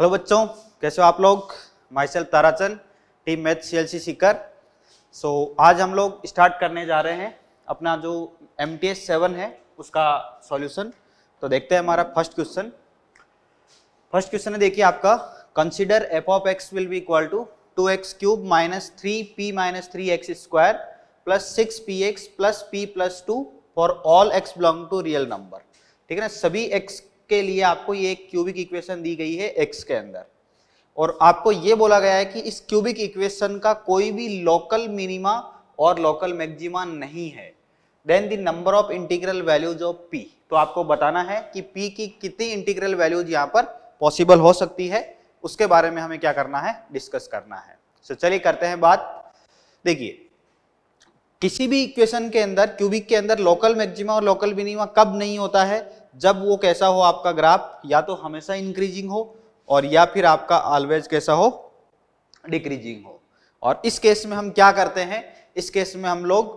Hello बच्चों, कैसे हो आप लोग। Myself Tarachand, team math CLC Sikar. So आज हम लोग स्टार्ट करने जा रहे हैं अपना जो MTS 7 है उसका सॉल्यूशन। तो देखते हैं हमारा फर्स्ट क्वेश्चन है। देखिए आपका consider f of x will be equal to 2x³ minus 3p minus 3x² plus 6px plus p plus 2 for all x belong to real number. ठीक है ना, सभी x के लिए आपको ये एक क्यूबिक इक्वेशन दी गई है x के अंदर, और आपको ये बोला गया है कि इस क्यूबिक इक्वेशन का कोई भी लोकल मिनिमा और लोकल मैक्सिमा नहीं है। Then the number of integral values of p, तो आपको बताना है कि p की कितनी इंटीग्रल वैल्यूज यहाँ पर पॉसिबल हो सकती है, उसके बारे में हमें क्या करना है, डिस्कस करना है। तो चलिए करते हैं बात। देखिए किसी भी इक्वेशन के अंदर, क्यूबिक के अंदर लोकल मैक्सिमा और लोकल मिनिमा कब नहीं होता है, जब वो कैसा हो आपका ग्राफ, या तो हमेशा इंक्रीजिंग हो और या फिर आपका ऑलवेज कैसा हो, डिक्रीजिंग हो। और इस केस में हम क्या करते हैं, इस केस में हम लोग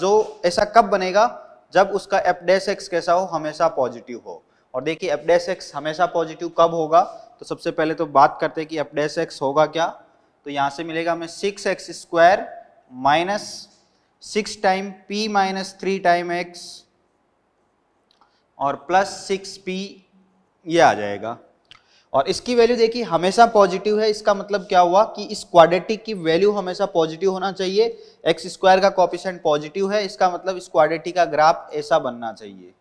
जो ऐसा कब बनेगा जब उसका f' कैसा हो, हमेशा पॉजिटिव हो। और देखिए f' हमेशा पॉजिटिव कब होगा, तो सबसे पहले तो बात करते हैं कि f' होगा क्या। तो यहाँ से मिलेगा हमें 6x² minus 6 time p minus 3 time x और प्लस 6p, ये आ जाएगा। और इसकी वैल्यू देखिए हमेशा पॉजिटिव है, इसका मतलब क्या हुआ कि इस क्वाड्रेटिक की वैल्यू हमेशा पॉजिटिव होना चाहिए। x² का कोएफिशिएंट पॉजिटिव है, इसका मतलब इस क्वाड्रेटिक का ग्राफ ऐसा बनना चाहिए।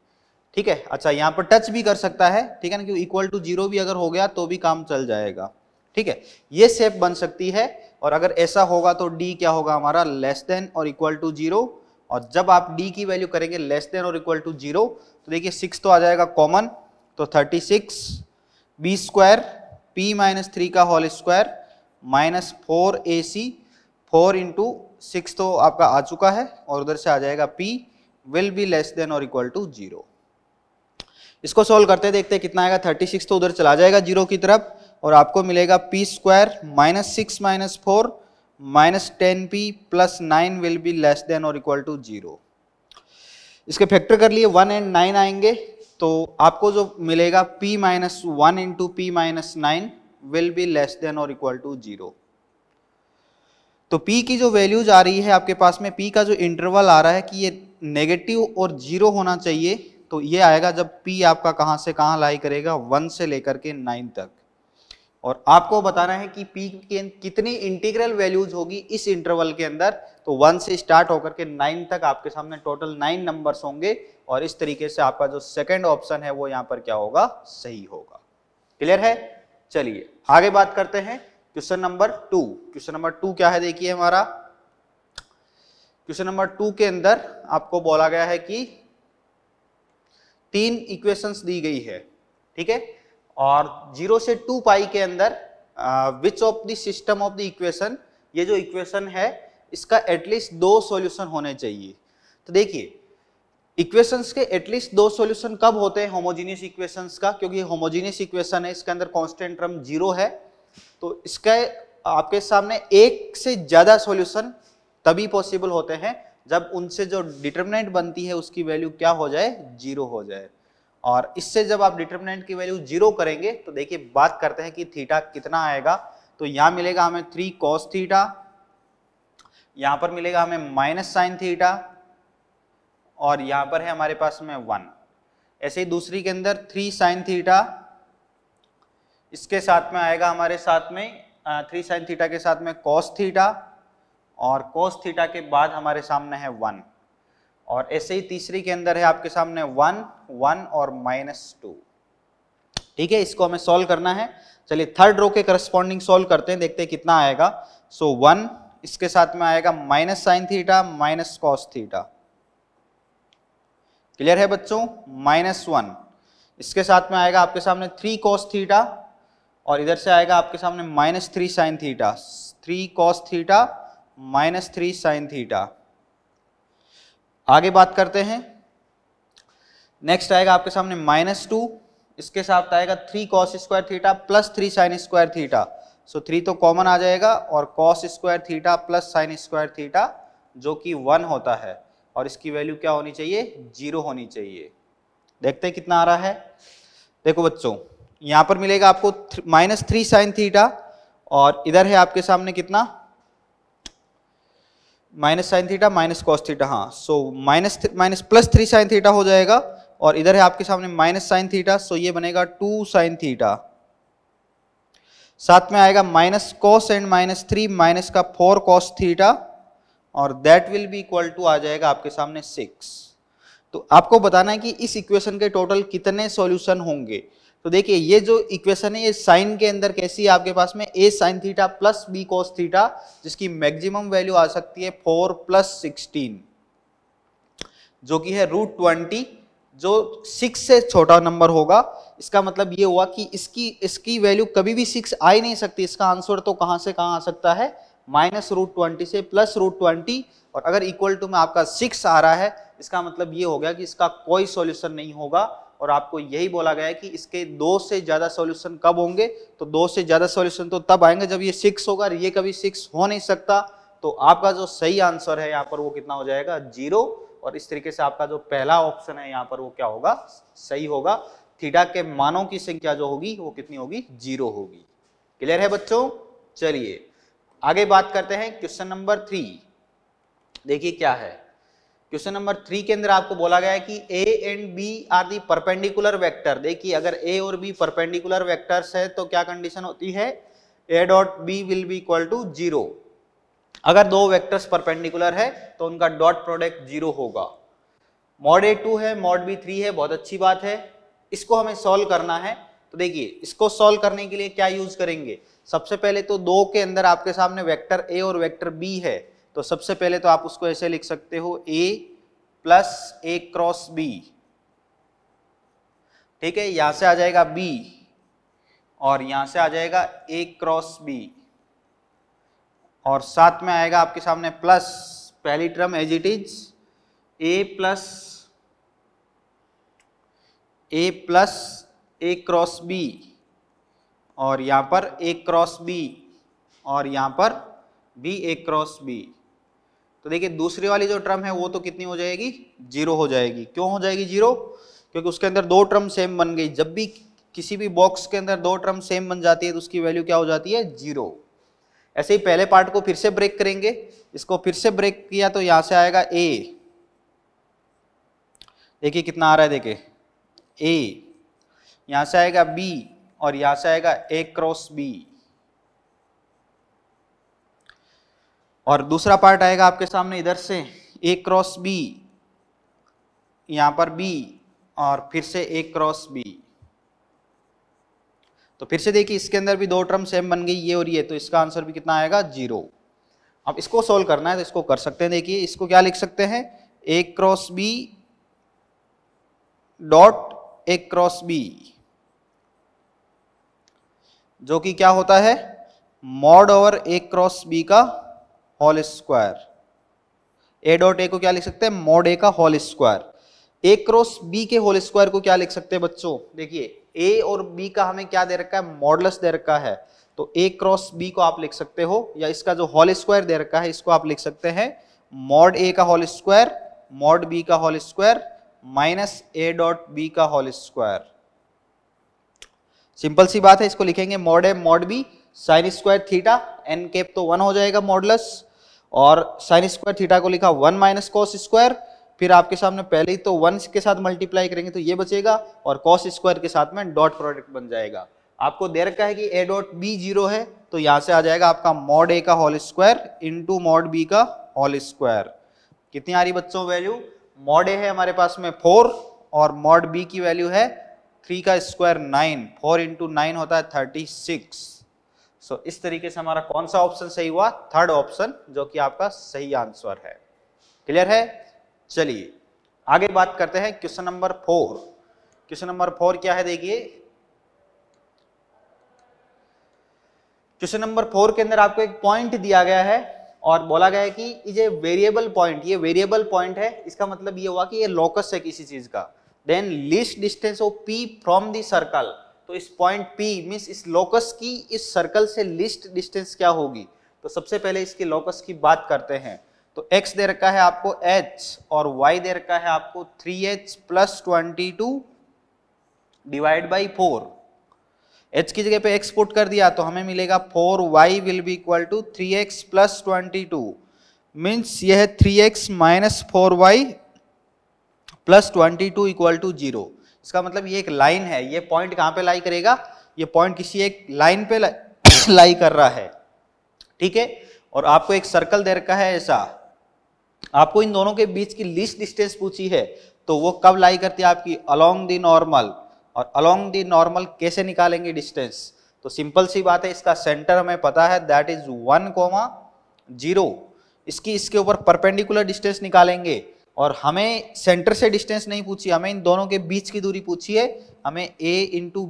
ठीक है, अच्छा यहाँ पर टच भी कर सकता है, ठीक है ना, क्योंकि इक्वल टू 0 भी अगर हो गया तो भी काम चल जाएगा। ठीक है, ये शेप बन सकती है। और अगर ऐसा होगा तो d क्या होगा हमारा, लेस देन और इक्वल टू 0। और जब आप d की वैल्यू करेंगे लेस देन और इक्वल टू 0, तो देखिए 6 तो आ जाएगा कॉमन, तो 36 b² p माइनस 3 का होल स्क्वायर माइनस 4ac, 4 × 6 तो आपका आ चुका है, और उधर से आ जाएगा p will be less than और इक्वल टू 0। इसको सोल्व करते देखते हैं कितना आएगा, 36 तो उधर चला जाएगा 0 की तरफ, और आपको मिलेगा p² minus 6 minus 4 minus 10p plus 9 will be less than और इक्वल टू 0। इसके फैक्टर कर लिए 1 और 9 आएंगे, तो आपको जो मिलेगा p minus 1 × p minus 9 will be less than और इक्वल टू 0। तो p की जो वैल्यूज आ रही है आपके पास में, p का जो इंटरवल आ रहा है कि ये नेगेटिव और 0 होना चाहिए, तो ये आएगा जब p आपका कहाँ से कहाँ लाई करेगा, 1 से लेकर के 9 तक। और आपको बताना है कि p के कितनी इंटीग्रल वैल्यूज होगी इस इंटरवल के अंदर, तो 1 से स्टार्ट होकर के 9 तक आपके सामने टोटल 9 नंबर्स होंगे। और इस तरीके से आपका जो सेकंड ऑप्शन है वो यहाँ पर क्या होगा, सही होगा। क्लियर है, चलिए आगे बात करते हैं क्वेश्चन नंबर 2। क्वेश्चन नंबर 2 क्या है, देखिए हमारा क्वेश्चन नंबर 2 के अंदर आपको बोला गया है कि 3 इक्वेशंस दी गई है। ठीक है, और 0 से 2π के अंदर which of the system of the equation, ये जो इक्वेशन है इसका एटलीस्ट 2 सॉल्यूशन होने चाहिए। तो देखिए इक्वेशंस के एटलीस्ट 2 सॉल्यूशन कब होते हैं होमोजीनियस इक्वेशंस का, क्योंकि होमोजीनियस इक्वेशन है, इसके अंदर कांस्टेंट टर्म 0 है, तो इसका आपके सामने 1 से ज़्यादा सॉल्यूशन तभी पॉसिबल होते हैं जब उनसे जो डिटर्मिनेंट बनती है उसकी वैल्यू क्या हो जाए, 0 हो जाए। और इससे जब आप डिटर्मिनेंट की वैल्यू 0 करेंगे, तो देखिए बात करते हैं कि थीटा कितना आएगा। तो यहाँ मिलेगा हमें 3 cos थीटा, यहाँ पर मिलेगा हमें माइनस साइन थीटा, और यहाँ पर है हमारे पास में 1। ऐसे ही दूसरी के अंदर 3 sin थीटा, इसके साथ में आएगा हमारे साथ में 3 sin थीटा के साथ में cos थीटा, और cos थीटा के बाद हमारे सामने है 1। और ऐसे ही तीसरी के अंदर है आपके सामने 1, 1 और -2। ठीक है, इसको हमें सॉल्व करना है। चलिए थर्ड रो के करस्पॉन्डिंग सॉल्व करते हैं, देखते हैं कितना आएगा। सो 1, इसके साथ में आएगा minus sine theta minus cos theta. Clear है बच्चों, -1, इसके साथ में आएगा आपके सामने 3 cos थीटा, और इधर से आएगा आपके सामने -3 sin theta, 3 cos theta -3 sin theta. आगे बात करते हैं, नेक्स्ट आएगा आपके सामने -2, इसके साथ आएगा 3 cos² थीटा प्लस 3 sin²थीटा। सो 3 तो कॉमन आ जाएगा, और cos² theta plus sin² theta जो कि 1 होता है, और इसकी वैल्यू क्या होनी चाहिए, 0 होनी चाहिए। देखते हैं कितना आ रहा है। देखो बच्चों, यहाँ पर मिलेगा आपको -3 sin थीटा और इधर है आपके सामने कितना -sin थीटा -cos थीटा। हाँ सो +3 sin थीटा हो जाएगा और इधर है आपके सामने -sin थीटा। सो ये बनेगा 2 sin थीटा। साथ में आएगा -cos एंड -3 माइनस का 4 cos थीटा और that will be equal to आ जाएगा आपके सामने 6। तो आपको बताना है कि इस इक्वेशन के टोटल कितने सॉल्यूशन होंगे। तो देखिए ये जो इक्वेशन है ये साइन के अंदर कैसी है आपके पास में a sin theta plus b cos theta जिसकी मैक्सिमम वैल्यू आ सकती है 4 + 16 जो कि है √20 जो 6 से छोटा नंबर होगा। इसका मतलब ये हुआ कि इसकी वैल्यू कभी भी 6 आ ही नहीं सकती। इसका आंसर तो कहाँ से कहाँ आ सकता है -√20 से +√20 और अगर इक्वल टू में आपका 6 आ रहा है इसका मतलब ये हो गया कि इसका कोई सॉल्यूशन नहीं होगा। और आपको यही बोला गया है कि इसके 2 से ज़्यादा सॉल्यूशन कब होंगे, तो 2 से ज़्यादा सॉल्यूशन तो तब आएंगे जब ये 6 होगा, ये कभी 6 हो नहीं सकता। तो आपका जो सही आंसर है यहाँ पर वो कितना हो जाएगा 0 और इस तरीके से आपका जो पहला ऑप्शन है यहाँ पर वो क्या होगा सही होगा। थीटा के मानों की संख्या जो होगी वो कितनी होगी 0 होगी। क्लियर है बच्चों। चलिए आगे बात करते हैं क्वेश्चन नंबर 3। देखिए क्या है क्वेश्चन नंबर 3 के अंदर आपको बोला गया है कि a and b are the perpendicular vector. देखिए अगर a और b परपेंडिकुलर वेक्टर्स है तो क्या कंडीशन होती है a.b will be equal to 0। अगर 2 वेक्टर्स परपेंडिकुलर है तो उनका डॉट प्रोडक्ट 0 होगा। मॉड ए 2 है, मॉड बी 3 है, बहुत अच्छी बात है। इसको हमें सॉल्व करना है। तो देखिए इसको सॉल्व करने के लिए क्या यूज करेंगे। सबसे पहले तो 2 के अंदर आपके सामने वेक्टर a और वेक्टर b है तो सबसे पहले तो आप उसको ऐसे लिख सकते हो a + a क्रॉस b। ठीक है, यहां से आ जाएगा b और यहां से आ जाएगा a क्रॉस b और साथ में आएगा आपके सामने प्लस पहली term as it is a + a cross b और यहां पर a क्रॉस b और यहां पर भी a क्रॉस b। तो देखिए दूसरी वाली जो टर्म है वो तो कितनी हो जाएगी 0 हो जाएगी। क्यों हो जाएगी 0? क्योंकि उसके अंदर 2 टर्म सेम बन गई। जब भी किसी भी बॉक्स के अंदर 2 टर्म सेम बन जाती है तो उसकी वैल्यू क्या हो जाती है 0। ऐसे ही पहले पार्ट को फिर से ब्रेक करेंगे। इसको फिर से ब्रेक किया तो यहां से आएगा a। देखिए कितना आ रहा है, देखिए a, यहां से आएगा b और यहां से आएगा a क्रॉस b और दूसरा पार्ट आएगा आपके सामने इधर से a क्रॉस b, यहाँ पर b और फिर से a क्रॉस b। तो फिर से देखिए इसके अंदर भी 2 टर्म सेम बन गई ये और ये, तो इसका आंसर भी कितना आएगा 0। अब इसको सोल्व करना है तो इसको कर सकते हैं। देखिए इसको क्या लिख सकते हैं a cross b dot a cross b जो कि क्या होता है mod/a क्रॉस b का होल स्क्वायर। a.a को क्या लिख सकते हैं mod a का whole square. a cross b के होल स्क्वायर को क्या लिख सकते हैं बच्चों। देखिए a और b का हमें क्या दे रखा है मॉडुलस दे रखा है तो a क्रॉस b को आप लिख सकते हो या इसका जो होल स्क्वायर दे रखा है इसको आप लिख सकते हैं mod a का होल स्क्वायर mod b का होल स्क्वायर -a.b का होल स्क्वायर। सिंपल सी बात है, इसको लिखेंगे mod a mod b sin square theta n cap तो 1 हो जाएगा मॉडुलस और sin स्क्वायर थीटा को लिखा 1 माइनस cos स्क्वायर। फिर आपके सामने पहले ही तो 1 के साथ मल्टीप्लाई करेंगे तो ये बचेगा और cos स्क्वायर के साथ में डॉट प्रोडक्ट बन जाएगा। आपको दे रखा है कि a.b 0 है तो यहाँ से आ जाएगा आपका mod a का whole square into mod b का होल स्क्वायर। कितनी आ रही बच्चों वैल्यू, mod a है हमारे पास में 4 और mod b की वैल्यू है 3 का स्क्वायर 9, 4 × 9 होता है 36। सो इस तरीके से हमारा कौन सा ऑप्शन सही हुआ 3rd ऑप्शन जो कि आपका सही आंसर है। क्लियर है। चलिए आगे बात करते हैं क्वेश्चन नंबर 4। क्वेश्चन नंबर 4 क्या है, देखिए क्वेश्चन नंबर 4 के अंदर आपको एक पॉइंट दिया गया है और बोला गया है कि ये वेरिएबल पॉइंट है। इसका मतलब ये हुआ कि ये लोकस है किसी चीज का। Then least distance of p from the circle, तो इस पॉइंट P मींस इस लोकस की इस सर्कल से लीस्ट डिस्टेंस क्या होगी। तो सबसे पहले इसके लोकस की बात करते हैं। तो x दे रखा है आपको h और y दे रखा है आपको 3h + 22 डिवाइड बाई 4। h की जगह पे x पुट कर दिया तो हमें मिलेगा 4y will be equal to 3x plus 22 means यह 3x minus 4y plus 22 equal to 0। इसका मतलब ये एक लाइन है, ये पॉइंट कहाँ पे लाई करेगा, ये पॉइंट किसी एक लाइन पे लाई कर रहा है, ठीक है। और आपको एक सर्कल दे रखा है ऐसा, आपको इन दोनों के बीच की लीस्ट डिस्टेंस पूछी है, तो वो कब लाई करती है आपकी अलोंग दी नॉर्मल, और अलोंग दी नॉर्मल कैसे निकालेंगे डिस्टेंस, तो सिंपल सी बात है इसका सेंटर हमें पता है दैट इज 1,0। इसकी इसके ऊपर परपेंडिकुलर डिस्टेंस निकालेंगे और हमें सेंटर से डिस्टेंस नहीं पूछी, हमें इन दोनों के बीच की दूरी पूछी है, हमें ए इंटू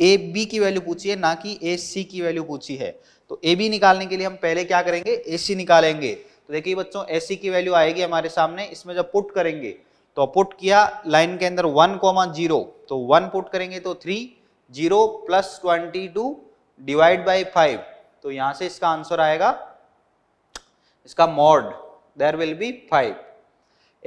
ए बी की वैल्यू पूछी है ना कि ए सी की वैल्यू पूछी है। तो ए बी निकालने के लिए हम पहले क्या करेंगे, ए सी निकालेंगे। तो देखिए बच्चों ए सी की वैल्यू आएगी हमारे सामने, इसमें जब पुट करेंगे तो पुट किया लाइन के अंदर 1,0 तो 1 पुट करेंगे तो 3 0 प्लस 22 डिवाइड बाई 5 तो यहाँ से इसका आंसर आएगा, इसका mod there will be 5।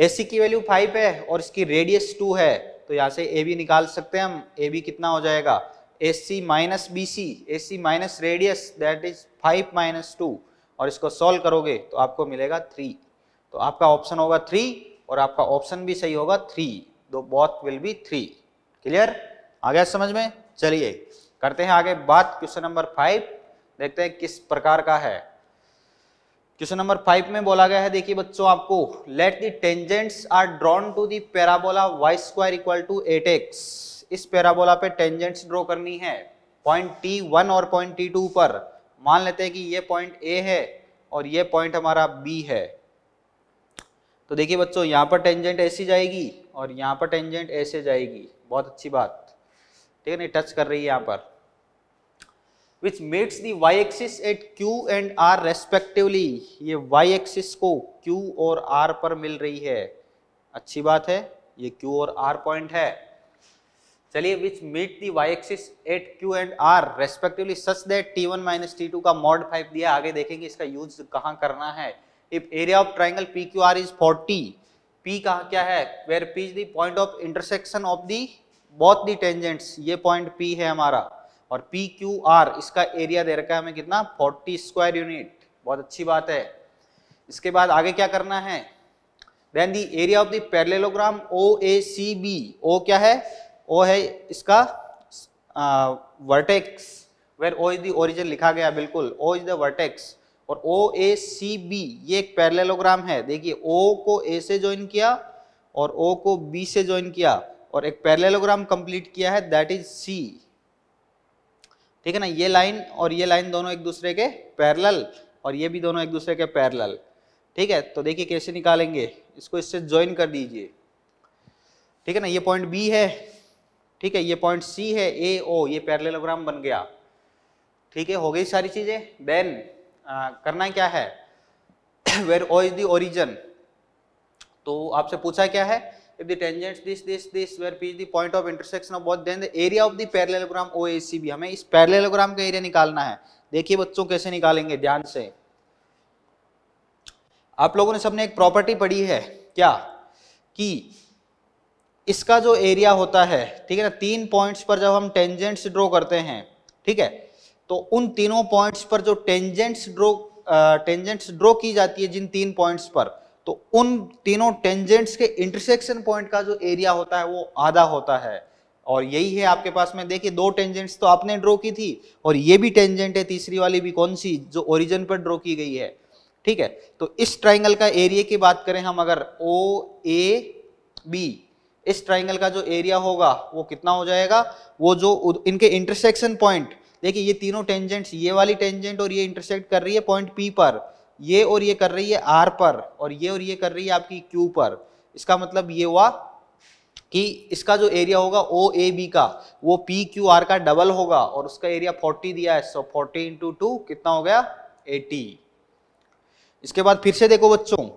A सी की वैल्यू 5 है और इसकी रेडियस 2 है तो यहाँ से ए बी निकाल सकते हैं हम। ए बी कितना हो जाएगा, ए सी minus B C, A C minus radius that is 5 minus 2, और इसको सॉल्व करोगे तो आपको मिलेगा 3। तो आपका ऑप्शन होगा 3 और आपका ऑप्शन भी सही होगा 3, दो बोथ विल बी 3। क्लियर आ गया समझ में। चलिए करते हैं आगे बात, क्वेश्चन नंबर 5 देखते हैं किस प्रकार का है। क्वेश्चन नंबर 5 में बोला गया है, देखिए बच्चों आपको, let the tangents are drawn to the parabola y square equal to 8x। इस पैराबोला पे टेंजेंट्स ड्रॉ करनी है पॉइंट T1 और पॉइंट T2 पर। मान लेते हैं कि ये पॉइंट A है और ये पॉइंट हमारा B है। तो देखिए बच्चों यहाँ पर टेंजेंट ऐसे जाएगी और यहाँ पर टेंजेंट ऐसे जाएगी, बहुत अच्छी बात, ठीक है, नहीं टच कर रही है यहाँ पर। Which meets the y axis at Q and R respectively, ये वाई एक्सिस को Q और R पर मिल रही है, अच्छी बात है, ये Q और R पॉइंट है। चलिए which meet the y axis at Q and R respectively such that T1 minus T2 का मॉड 5 दिया। आगे देखेंगे इसका यूज कहाँ करना है। If area of triangle PQR is 40, P कहा क्या है, where P is the point of intersection of the both the tangents, ये point P है हमारा, और PQR इसका एरिया दे रखा है हमें कितना, 40 स्क्वायर यूनिट, बहुत अच्छी बात है। इसके बाद आगे क्या करना है, then the area of the parallelogram OACB, O क्या है, O है इसका vertex, where O is the origin लिखा गया, बिल्कुल O is the vertex, और OACB ये एक पैरेललोग्राम है। देखिए O को A से ज्वाइन किया और O को B से ज्वाइन किया और एक पैरेललोग्राम कंप्लीट किया है दैट इज C, ठीक है ना। ये लाइन और ये लाइन दोनों एक दूसरे के पैरेलल और ये भी दोनों एक दूसरे के पैरेलल, ठीक है। तो देखिए कैसे निकालेंगे, इसको इससे ज्वाइन कर दीजिए, ठीक है ना। ये पॉइंट B है, ठीक है, ये पॉइंट C है, A O ये पैरेललोग्राम बन गया, ठीक है, हो गई सारी चीजें। देन करना क्या है, where O is the origin, तो आपसे पूछा क्या है, if the tangents this this this where P is the point of intersection of both, then the area of the parallelogram OACB, हमें इस पैरेललोग्राम का एरिया निकालना है। देखिए बच्चों कैसे निकालेंगे, ध्यान से। आप लोगों ने सबने एक प्रॉपर्टी पढ़ी है क्या, कि इसका जो एरिया होता है, ठीक है ना, 3 पॉइंट्स पर जब हम टेंजेंट्स ड्रॉ करते हैं, ठीक है, तो उन तीनों पॉइंट्स पर जो टेंजेंट्स ड्रॉ की जाती है जिन 3 पॉइंट्स पर, तो उन तीनों टेंजेंट्स के इंटरसेक्शन पॉइंट का जो एरिया होता है वो आधा होता है। और यही है आपके पास में, देखिए 2 टेंजेंट्स तो आपने ड्रॉ की थी और ये भी टेंजेंट है, तीसरी वाली भी कौन सी, जो ओरिजिन पर ड्रॉ की गई है, ठीक है। तो इस ट्राइंगल का एरिया की बात करें हम, अगर OAB, इस ट्राइंगल का जो एरिया होगा वो कितना हो जाएगा, वो जो इनके इंटरसेक्शन पॉइंट, देखिए ये तीनों टेंजेंट्स, ये वाली टेंजेंट और ये इंटरसेक्ट कर रही है पॉइंट P पर, ये और ये कर रही है R पर, और ये कर रही है आपकी Q पर। इसका मतलब ये हुआ कि इसका जो एरिया होगा OAB का, वो PQR का डबल होगा और उसका एरिया 40 दिया है, सो 40 × 2 कितना हो गया, 80। इसके बाद फिर से देखो बच्चों,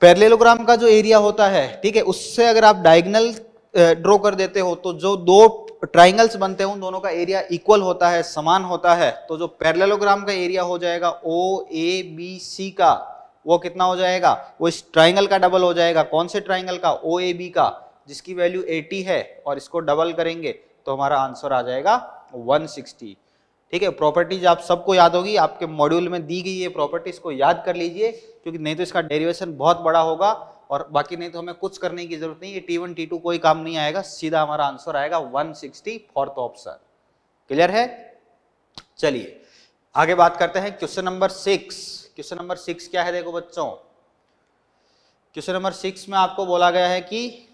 पैरेललोग्राम का जो एरिया होता है, ठीक है, उससे अगर आप डायगोनल ड्रॉ कर देते हो तो जो 2 ट्राइंगल्स बनते हैं उन दोनों का एरिया इक्वल होता है, समान होता है। तो जो पैरेललोग्राम का एरिया हो जाएगा OABC का, वो कितना हो जाएगा, वो इस ट्राइंगल का डबल हो जाएगा, कौन से ट्राइंगल का, OAB का, जिसकी वैल्यू 80 है, और इसको डबल करेंगे तो हमारा आंसर आ जाएगा 160। ठीक है, प्रॉपर्टीज आप सबको याद होगी, आपके मॉड्यूल में दी गई है प्रॉपर्टीज को याद कर लीजिए, क्योंकि नहीं तो इसका डेरिवेशन बहुत बड़ा होगा और बाकी नहीं तो हमें कुछ करने की जरूरत नहीं है। T1 T2 कोई काम नहीं आएगा, सीधा हमारा आंसर आएगा 160 फोर्थ ऑप्शन। क्लियर है? चलिए आगे बात करते हैं क्वेश्चन नंबर 6। क्वेश्चन नंबर 6 क्या है? देखो बच्चों, क्वेश्चन नंबर 6 में आपको बोला गया है कि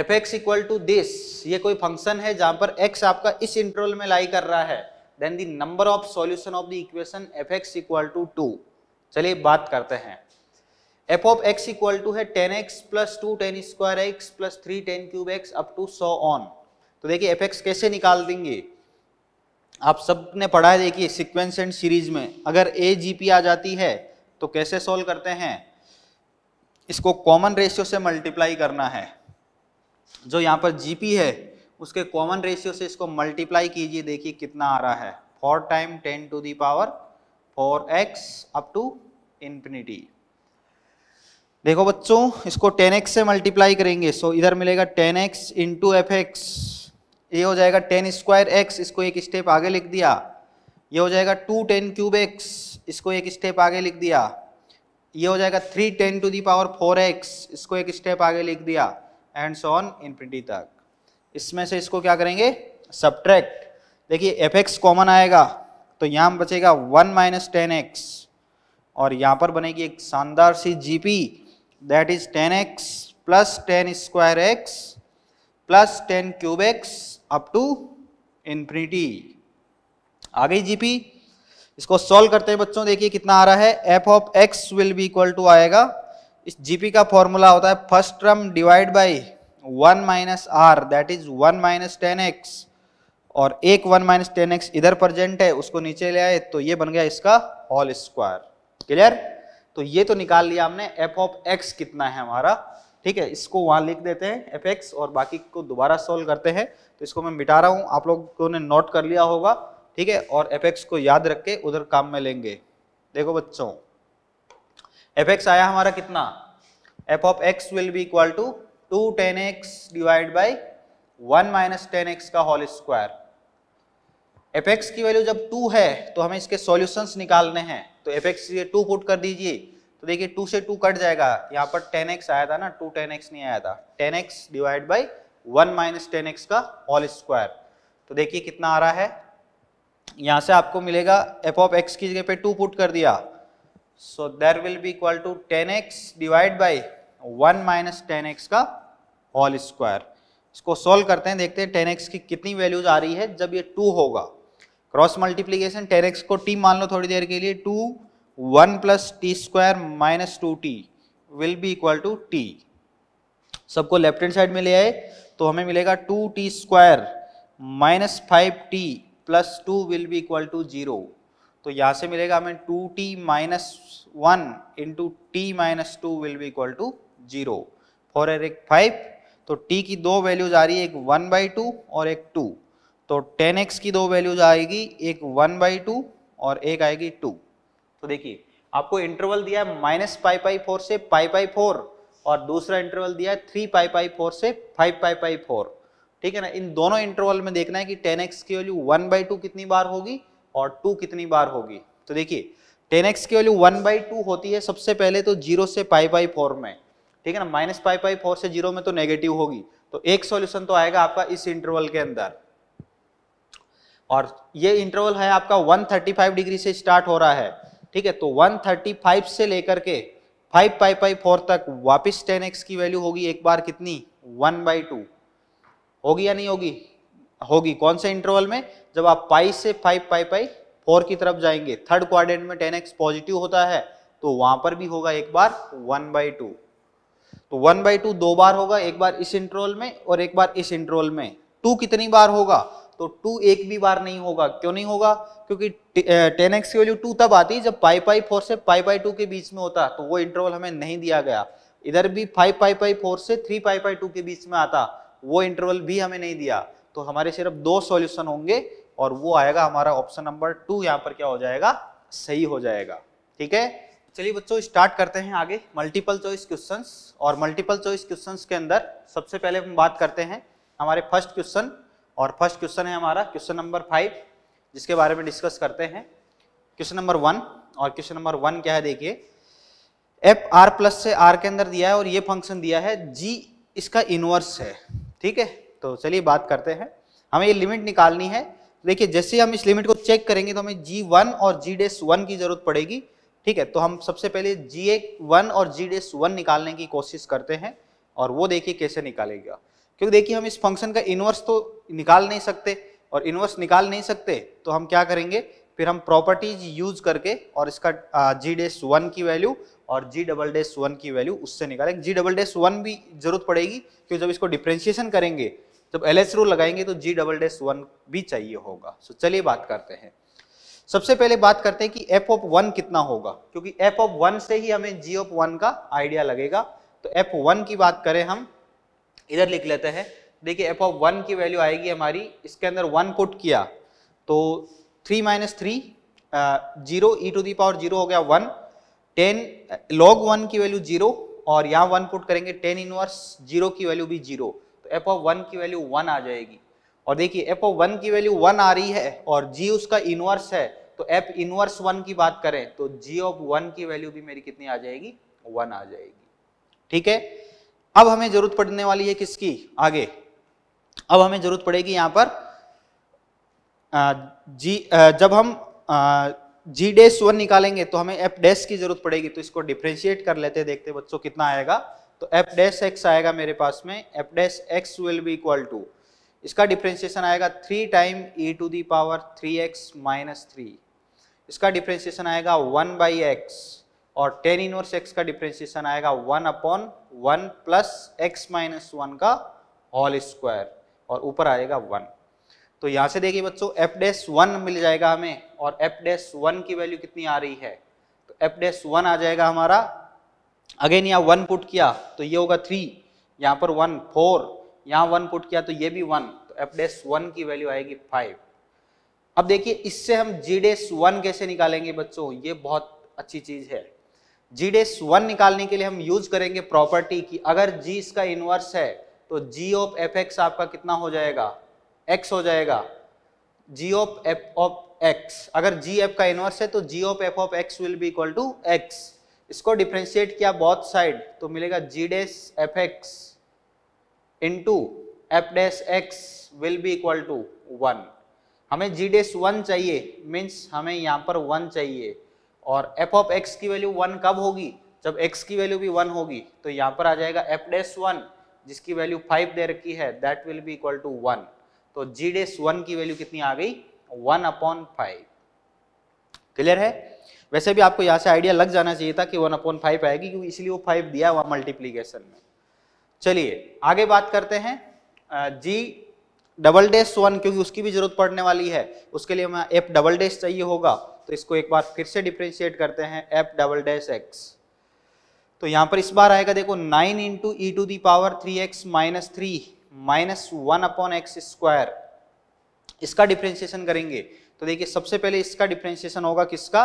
fx इक्वल टू दिस, ये कोई फंक्शन है जहां पर x आपका इस इंटरवल में लाई कर रहा है, then the number of solution of the equation fx equal to 2। चलिए बात करते हैं, f of x equal to है 10x plus 2 10 square x plus 3 10 cube x up to so on. तो देखिए fx कैसे निकाल देंगे, आप सब ने पढ़ा है, देखिए सीक्वेंस एंड सीरीज में अगर a gp आ जाती है तो कैसे सोल्व करते हैं, इसको कॉमन रेशियो से मल्टीप्लाई करना है। जो यहाँ पर जीपी है उसके कॉमन रेशियो से इसको मल्टीप्लाई कीजिए, देखिए कितना आ रहा है, 4 time 10 to the power 4x up to infinity. देखो बच्चों, इसको 10x से मल्टीप्लाई करेंगे, सो इधर मिलेगा 10x इंटू एफएक्स, ये हो जाएगा 10 स्क्वायर x, इसको एक स्टेप आगे लिख दिया, ये हो जाएगा 2 10 क्यूब x, इसको एक स्टेप आगे लिख दिया, ये हो जाएगा 3 10 टू दी पावर 4x, इसको एक स्टेप आगे लिख दिया, एंड सो ऑन इन्फिनिटी तक। इसमें से इसको क्या करेंगे, सब्ट्रैक्ट। देखिए एफ एक्स कॉमन आएगा तो यहाँ बचेगा 1 माइनस 10x और यहाँ पर बनेगी एक शानदार सी GP, that is 10x plus 10 square x plus 10 cube x up to infinity. आ गई जीपी, इसको सॉल्व करते हैं बच्चों, देखिए कितना आ रहा है, f of x will be equal to आएगा, इस जीपी का फॉर्मूला होता है first term divide by 1 minus r, that is 1 minus 10x, और एक 1 माइनस 10x इधर प्रेजेंट है उसको नीचे ले आए तो ये बन गया इसका होल स्क्वायर। क्लियर? तो ये तो निकाल लिया हमने एफ ऑफ एक्स कितना है हमारा, ठीक है, इसको वहां लिख देते हैं एफ एक्स और बाकी को दोबारा सोल्व करते हैं। तो इसको मैं मिटा रहा हूँ, आप लोगों ने नोट कर लिया होगा, ठीक है, और एफ एक्स को याद रख के उधर काम में लेंगे। देखो बच्चों, एफ एक्स आया हमारा कितना, f of x will be equal to 2 10x divide by 1 minus 10x का होल स्क्वायर। एफ एक्स की वैल्यू जब 2 है तो हमें इसके सॉल्यूशंस निकालने हैं, तो एफ एक्स ये 2 पुट कर दीजिए, तो देखिए 2 से 2 कट जाएगा, यहाँ पर 10x आया था ना, 2 10x नहीं आया था, 10x divide by 1 minus 10x का होल स्क्वायर। तो देखिए कितना आ रहा है, यहाँ से आपको मिलेगा एफ ऑफ एक्स की जगह पे 2 पुट कर दिया, so there will be equal to 10x divide by 1 minus 10x का होल स्क्वायर। इसको सोल्व करते हैं, देखते हैं 10x की कितनी वैल्यूज आ रही है जब ये 2 होगा। क्रॉस मल्टीप्लीकेशन, 10x को t मान लो थोड़ी देर के लिए, 2 1 plus t square minus 2t will be equal to t, सबको लेफ्ट हैंड साइड में ले आए तो हमें मिलेगा 2t square minus 5t plus 2 will be equal to 0। तो यहाँ से मिलेगा हमें 2t minus 1 into t minus 2 will be equal to 0, 4 और 1 5, तो t की 2 वैल्यूज आ रही है, एक 1/2 और एक 2, तो 10x की 2 वैल्यूज आएगी, एक 1/2 और एक आएगी 2। तो देखिए आपको इंटरवल दिया है -π/4 से π/4 और दूसरा इंटरवल दिया है 3π/4 से 5π/4, ठीक है ना। इन दोनों इंटरवल में देखना है कि 10x की वैल्यू 1/2 कितनी बार होगी और 2 कितनी बार होगी। तो देखिए 10x की वैल्यू 1/2 होती है सबसे पहले तो 0 से π/4 में, ठीक है ना, -π/4 से 0 में तो नेगेटिव होगी, तो एक सॉल्यूशन तो आएगा आपका इस इंटरवल के अंदर। और ये इंटरवल है आपका 135 डिग्री से स्टार्ट हो रहा है, ठीक है, तो 135 से लेकर के 5π/4 तक वापिस 10x की वैल्यू होगी एक बार कितनी, 1/2 होगी या नहीं होगी, होगी। कौन से इंटरवल में, जब आप पाई से 5π/4 की तरफ जाएंगे, थर्ड क्वाड्रेंट में 10x पॉजिटिव होता है तो वहां पर भी होगा एक बार 1/2, तो 1/2 2 बार होगा, एक बार इस इंटरवल में और एक बार इस इंटरवल में। 2 कितनी बार होगा, तो 2 एक भी बार नहीं होगा। क्यों नहीं होगा, क्योंकि 10x की वैल्यू 2 तब आती है जब π/4 से π/2 के बीच में होता, तो वो इंटरवल हमें नहीं दिया गया। इधर भी 5π/4 से 3π/2 के बीच में आता, वो इंटरवल भी हमें नहीं दिया, तो हमारे सिर्फ 2 सॉल्यूशन होंगे और वो आएगा हमारा ऑप्शन नंबर 2, यहाँ पर क्या हो जाएगा, सही हो जाएगा। ठीक है, चलिए बच्चों स्टार्ट करते हैं आगे मल्टीपल चॉइस क्वेश्चंस। और मल्टीपल चॉइस क्वेश्चंस के अंदर सबसे पहले हम बात करते हैं हमारे फर्स्ट क्वेश्चन, और फर्स्ट क्वेश्चन है हमारा क्वेश्चन नंबर 5, जिसके बारे में डिस्कस करते हैं क्वेश्चन नंबर 1। और क्वेश्चन नंबर 1 क्या है, देखिए एफ आर प्लस से आर के अंदर दिया है और ये फंक्शन दिया है जी, इसका इनवर्स है। ठीक है, तो चलिए बात करते हैं, हमें ये लिमिट निकालनी है। देखिए जैसे हम इस लिमिट को चेक करेंगे तो हमें G1 और G'1 की जरूरत पड़ेगी। ठीक है, तो हम सबसे पहले G1 और G'1 निकालने की कोशिश करते हैं और वो देखिए कैसे निकालेगा, क्योंकि देखिए हम इस फंक्शन का इनवर्स तो निकाल नहीं सकते, और इनवर्स निकाल नहीं सकते तो हम क्या करेंगे, फिर हम प्रॉपर्टीज यूज करके और इसका G'1 की वैल्यू और G'1 की वैल्यू उससे निकालेंगे। G'1 भी जरूरत पड़ेगी क्योंकि जब इसको डिफ्रेंशिएशन करेंगे, जब LH रूल लगाएंगे तो G'1 भी चाहिए होगा। सो चलिए बात करते हैं, सबसे पहले बात करते हैं कि f(1) कितना होगा, क्योंकि f(1) से ही हमें g(1) का आइडिया लगेगा। तो f(1) की बात करें, हम इधर लिख लेते हैं। देखिए f(1) की वैल्यू आएगी हमारी, इसके अंदर 1 पुट किया तो 3 - 3 0, e⁻0 हो गया 1, 10 log 1 की वैल्यू 0, और यहाँ 1 पुट करेंगे 10 इनवर्स 0 की वैल्यू भी 0, f(1) की वैल्यू 1 आ जाएगी। और देखिए f(1) की वैल्यू 1 आ रही है और g उसका इनवर्स है, तो f(1) की बात करें तो g(1) की वैल्यू भी मेरी कितनी आ जाएगी, 1 आ जाएगी। ठीक है, अब हमें जरूरत पड़ने वाली है किसकी, आगे अब हमें जरूरत पड़ेगी यहाँ पर जब हम g'1 निकालेंगे तो हमें f' की जरूरत पड़ेगी। तो इसको डिफ्रेंशिएट कर लेते, देखते बच्चों कितना आएगा। तो f'(x) आएगा मेरे पास में, f'(x) will be equal to, इसका डिफ्रेंशिएशन आएगा 3 टाइम e⁻3x - 3, इसका डिफ्रेंशिएशन आएगा 1/x, और 10 इनवर्स x का डिफ्रेंशिएशन आएगा 1/1 + x - 1 का होल स्क्वायर, और ऊपर आएगा 1। तो यहाँ से देखिए बच्चों f'1 मिल जाएगा हमें, और f'1 की वैल्यू कितनी आ रही है, तो f'1 आ जाएगा हमारा। अगेन यहाँ 1 पुट किया तो ये होगा 3, यहाँ पर 1 4, यहाँ 1 पुट किया तो ये भी 1, तो f'1 की वैल्यू आएगी 5। अब देखिए इससे हम g'1 कैसे निकालेंगे बच्चों, ये बहुत अच्छी चीज है। g'1 निकालने के लिए हम यूज करेंगे प्रॉपर्टी की, अगर g इसका इनवर्स है तो g(f(x) आपका कितना हो जाएगा, x हो जाएगा, g(f(x)। अगर g(f) का इनवर्स है तो g(f(x) will be equal to x। इसको डिफ्रेंशिएट किया बोथ साइड तो मिलेगा g'(f(x) into f'(x) will be equal to 1। हमें g'1 चाहिए, मीन्स हमें यहाँ पर 1 चाहिए, और f(x) की वैल्यू 1 कब होगी, जब x की वैल्यू भी 1 होगी। तो यहाँ पर आ जाएगा f'1, जिसकी वैल्यू 5 दे रखी है, that will be equal to 1। तो g'1 की वैल्यू कितनी आ गई, 1/5। क्लियर है, वैसे भी आपको यहाँ से आइडिया लग जाना चाहिए था कि 1/5 आएगी, क्योंकि इसलिए वो 5 दिया हुआ मल्टीप्लीकेशन में। चलिए आगे बात करते हैं g'1, क्योंकि उसकी भी जरूरत पड़ने वाली है, उसके लिए हमें f'' चाहिए होगा। तो इसको एक बार फिर से डिफ्रेंशिएट करते हैं, f'(x)। तो यहाँ पर इस बार आएगा देखो 9 into e⁻3x - 3 - 1/x²। इसका डिफ्रेंशिएशन करेंगे तो देखिए सबसे पहले इसका डिफ्रेंशिएशन होगा किसका,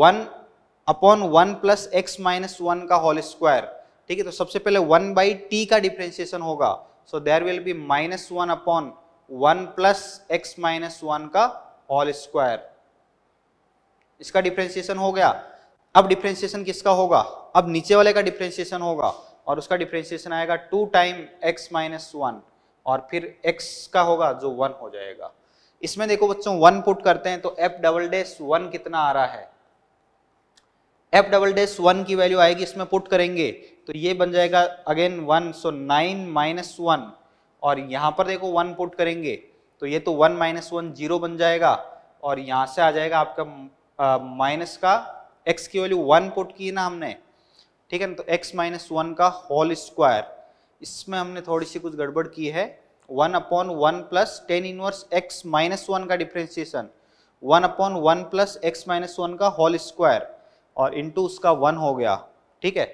1/1 + x - 1 का होल स्क्वायर। ठीक है, तो सबसे पहले 1/t का डिफ्रेंशिएशन होगा, so there will be -1/1 + x - 1 का होल स्क्वायर। इसका डिफ्रेंशिएशन हो गया। अब डिफ्रेंशिएशन किसका होगा, अब नीचे वाले का डिफ्रेंशिएशन होगा, और उसका डिफ्रेंशिएशन आएगा 2 टाइम x - 1, और फिर x का होगा जो 1 हो जाएगा। इसमें देखो बच्चों 1 पुट करते हैं तो f'1 कितना आ रहा है, f'1 की वैल्यू आएगी, इसमें पुट करेंगे तो ये बन जाएगा अगेन 1, सो 9 - 1, और यहाँ पर देखो 1 पुट करेंगे तो ये तो 1 - 1 0 बन जाएगा, और यहाँ से आ जाएगा आपका माइनस का, x की वैल्यू 1 पुट की ना हमने, ठीक है ना, तो x - 1 का होल स्क्वायर। इसमें हमने थोड़ी सी कुछ गड़बड़ की है, 1/1 + 10 इनवर्स x - 1 का डिफ्रेंशिएशन, 1/1 + x - 1 का होल स्क्वायर, और इंटू उसका 1 हो गया। ठीक है,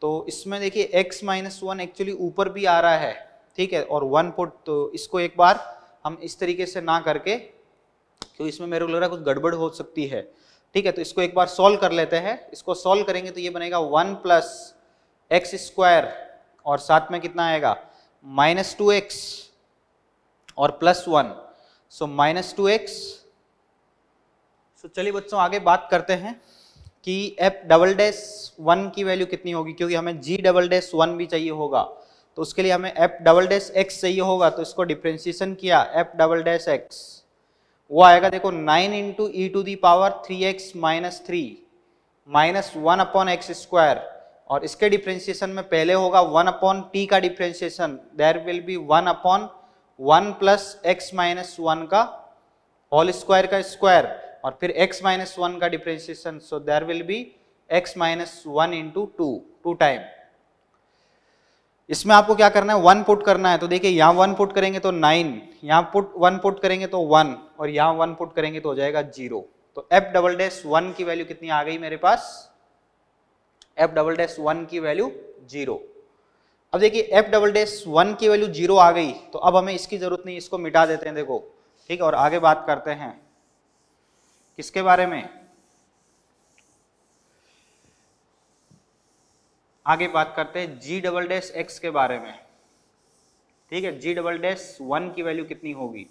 तो इसमें देखिए x - 1 एक्चुअली ऊपर भी आ रहा है, ठीक है, और 1 पुट, तो इसको एक बार हम इस तरीके से ना करके, क्योंकि इसमें मेरे को लग रहा है कुछ गड़बड़ हो सकती है। ठीक है, तो इसको एक बार सॉल्व कर लेते हैं। इसको सॉल्व करेंगे तो ये बनेगा 1 + x², और साथ में कितना आएगा -2x, और प्लस 1, सो माइनस 2x। सो चलिए बच्चों आगे बात करते हैं कि f डबल डैश 1 की वैल्यू कितनी होगी, क्योंकि हमें g डबल डैश 1 भी चाहिए होगा, तो उसके लिए हमें f डबल डैश x चाहिए होगा। तो इसको डिफ्रेंसिएशन किया f डबल डैश x, वो आएगा देखो 9 into e to the power 3x minus 3 minus 1 upon x square, और इसके डिफ्रेंसिएशन में पहले होगा 1 अपॉन टी का differentiation, there will be 1 upon 1 plus x minus 1 का होल स्क्वायर का स्क्वायर, और फिर x माइनस 1 का differentiation, so there will be x minus 1 into 2 time. इसमें आपको क्या करना है, 1 पुट करना है। तो देखिए यहाँ 1 पुट करेंगे तो 9, यहाँ 1 पुट करेंगे तो 1, और यहाँ 1 पुट करेंगे तो हो जाएगा 0। तो f डबल डैश 1 की वैल्यू कितनी आ गई मेरे पास, f डबल डैश 1 की वैल्यू 0। अब देखिए f डबल डैश 1 की वैल्यू 0 आ गई, तो अब हमें इसकी जरूरत नहीं, इसको मिटा देते हैं देखो, ठीक है। और आगे बात करते हैं किसके बारे में, आगे बात करते हैं g डबल डैश एक्स के बारे में, ठीक है। g डबल डैश 1 की वैल्यू कितनी होगी,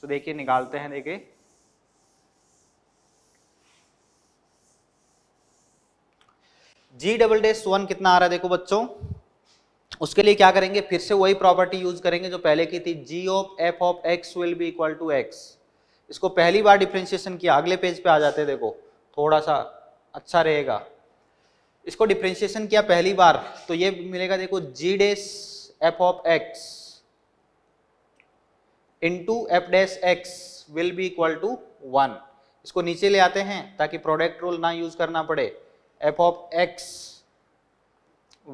सो देखिए निकालते हैं, देखिए g डबल डैश 1 कितना आ रहा है देखो बच्चों। उसके लिए क्या करेंगे, फिर से वही प्रॉपर्टी यूज करेंगे जो पहले की थी, g of f of x will be equal to x। इसको पहली बार डिफ्रेंशिएशन किया, अगले पेज पे आ जाते हैं देखो, थोड़ा सा अच्छा रहेगा। इसको डिफ्रेंशिएशन किया पहली बार, तो ये मिलेगा देखो g dash f of x into f dash x will be equal to 1। इसको नीचे ले आते हैं ताकि प्रोडक्ट रूल ना यूज करना पड़े, f of x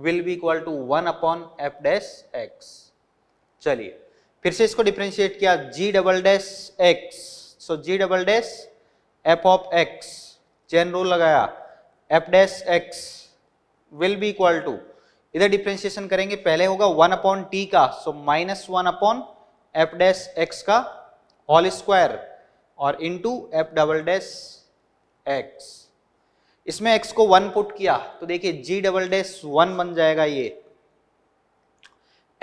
will be equal to 1 upon f dash x। चलिए फिर से इसको डिफ्रेंशिएट किया g double dash x, so g double dash f of x, chain rule लगाया f dash x will be equal to, इधर differentiation करेंगे पहले होगा 1 अपॉन t का, सो minus 1 upon f dash x का होल स्क्वायर और into f double dash x। इसमें x को 1 पुट किया तो देखिए g डबल डैश 1 बन जाएगा ये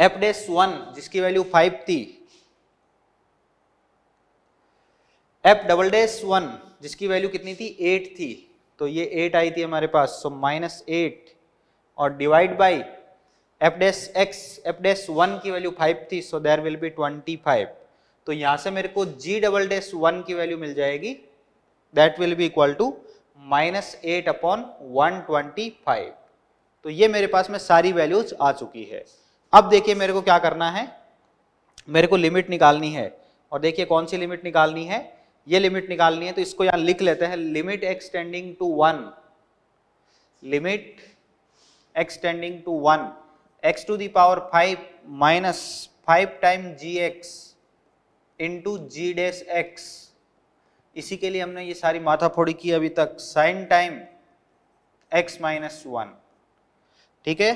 f डैश 1 जिसकी वैल्यू 5 थी, f डबल डैश 1 जिसकी वैल्यू कितनी थी 8 थी, तो ये 8 आई थी हमारे पास, सो माइनस 8 और divide by f dash x, f dash 1 की वैल्यू 5 थी, सो देयर विल बी 25। तो यहाँ से मेरे को g डबल डैश 1 की वैल्यू मिल जाएगी, that will be equal to minus 8 upon 125। तो ये मेरे पास में सारी वैल्यूज आ चुकी है। अब देखिए मेरे को क्या करना है, मेरे को लिमिट निकालनी है, और देखिए कौन सी लिमिट निकालनी है, ये लिमिट निकालनी है। तो इसको यहाँ लिख लेते हैं, limit extending to 1, limit extending to 1 x to the power 5 minus 5 time g x into g dash x. इसी के लिए हमने ये सारी माथाफोड़ी की अभी तक, साइन टाइम x माइनस 1, ठीक है।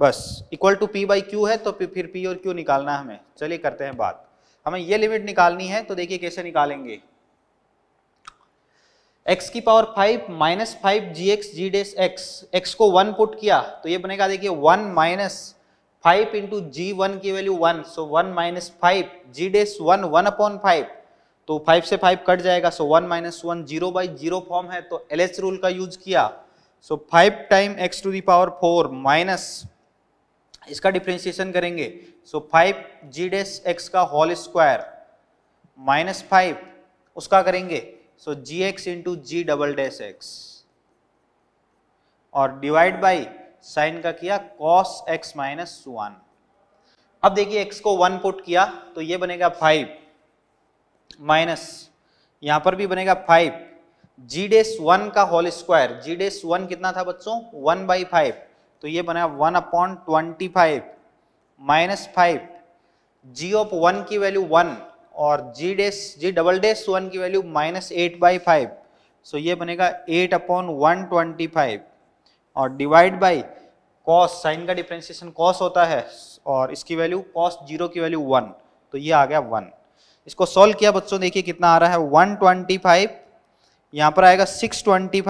बस equal to p by q है, तो फिर p और q निकालना है हमें। चलिए करते हैं बात, हमें ये लिमिट निकालनी है। तो देखिए कैसे निकालेंगे, x की power 5 minus 5 g x g dash x, x को 1 पुट किया तो ये बनेगा देखिए 1 माइनस 5 इंटू जी 1 की value 1, so 1 minus 5 g dash 1, 1 upon 5, तो 5 से 5 कट जाएगा, सो 1 माइनस 1 0 बाई 0 फॉर्म है, तो एल एच रूल का यूज किया। So 5 time x to the power 4 minus इसका डिफ्रेंशिएशन करेंगे, सो 5 जी डैश एक्स का होल स्क्वायर माइनस 5 उसका करेंगे, so g x into g double dash x, और डिवाइड बाई साइन का किया कॉस x माइनस 1। अब देखिए x को 1 पुट किया तो ये बनेगा 5 माइनस, यहाँ पर भी बनेगा 5 जी डैश 1 का होल स्क्वायर, जी डैश 1 कितना था बच्चों 1 बाई 5, तो ये बना 1 अपॉन 25 माइनस 5 जी ऑफ 1 की वैल्यू 1 और g dash g double dash 1 की वैल्यू माइनस 8 बाई 5, सो ये बनेगा 8 अपॉन 125 और डिवाइड बाई कॉस, साइन का डिफ्रेंशिएशन कॉस होता है और इसकी वैल्यू कॉस 0 की वैल्यू 1, तो ये आ गया 1। इसको सॉल्व किया बच्चों, देखिए कितना आ रहा है 125, यहाँ पर आएगा 625।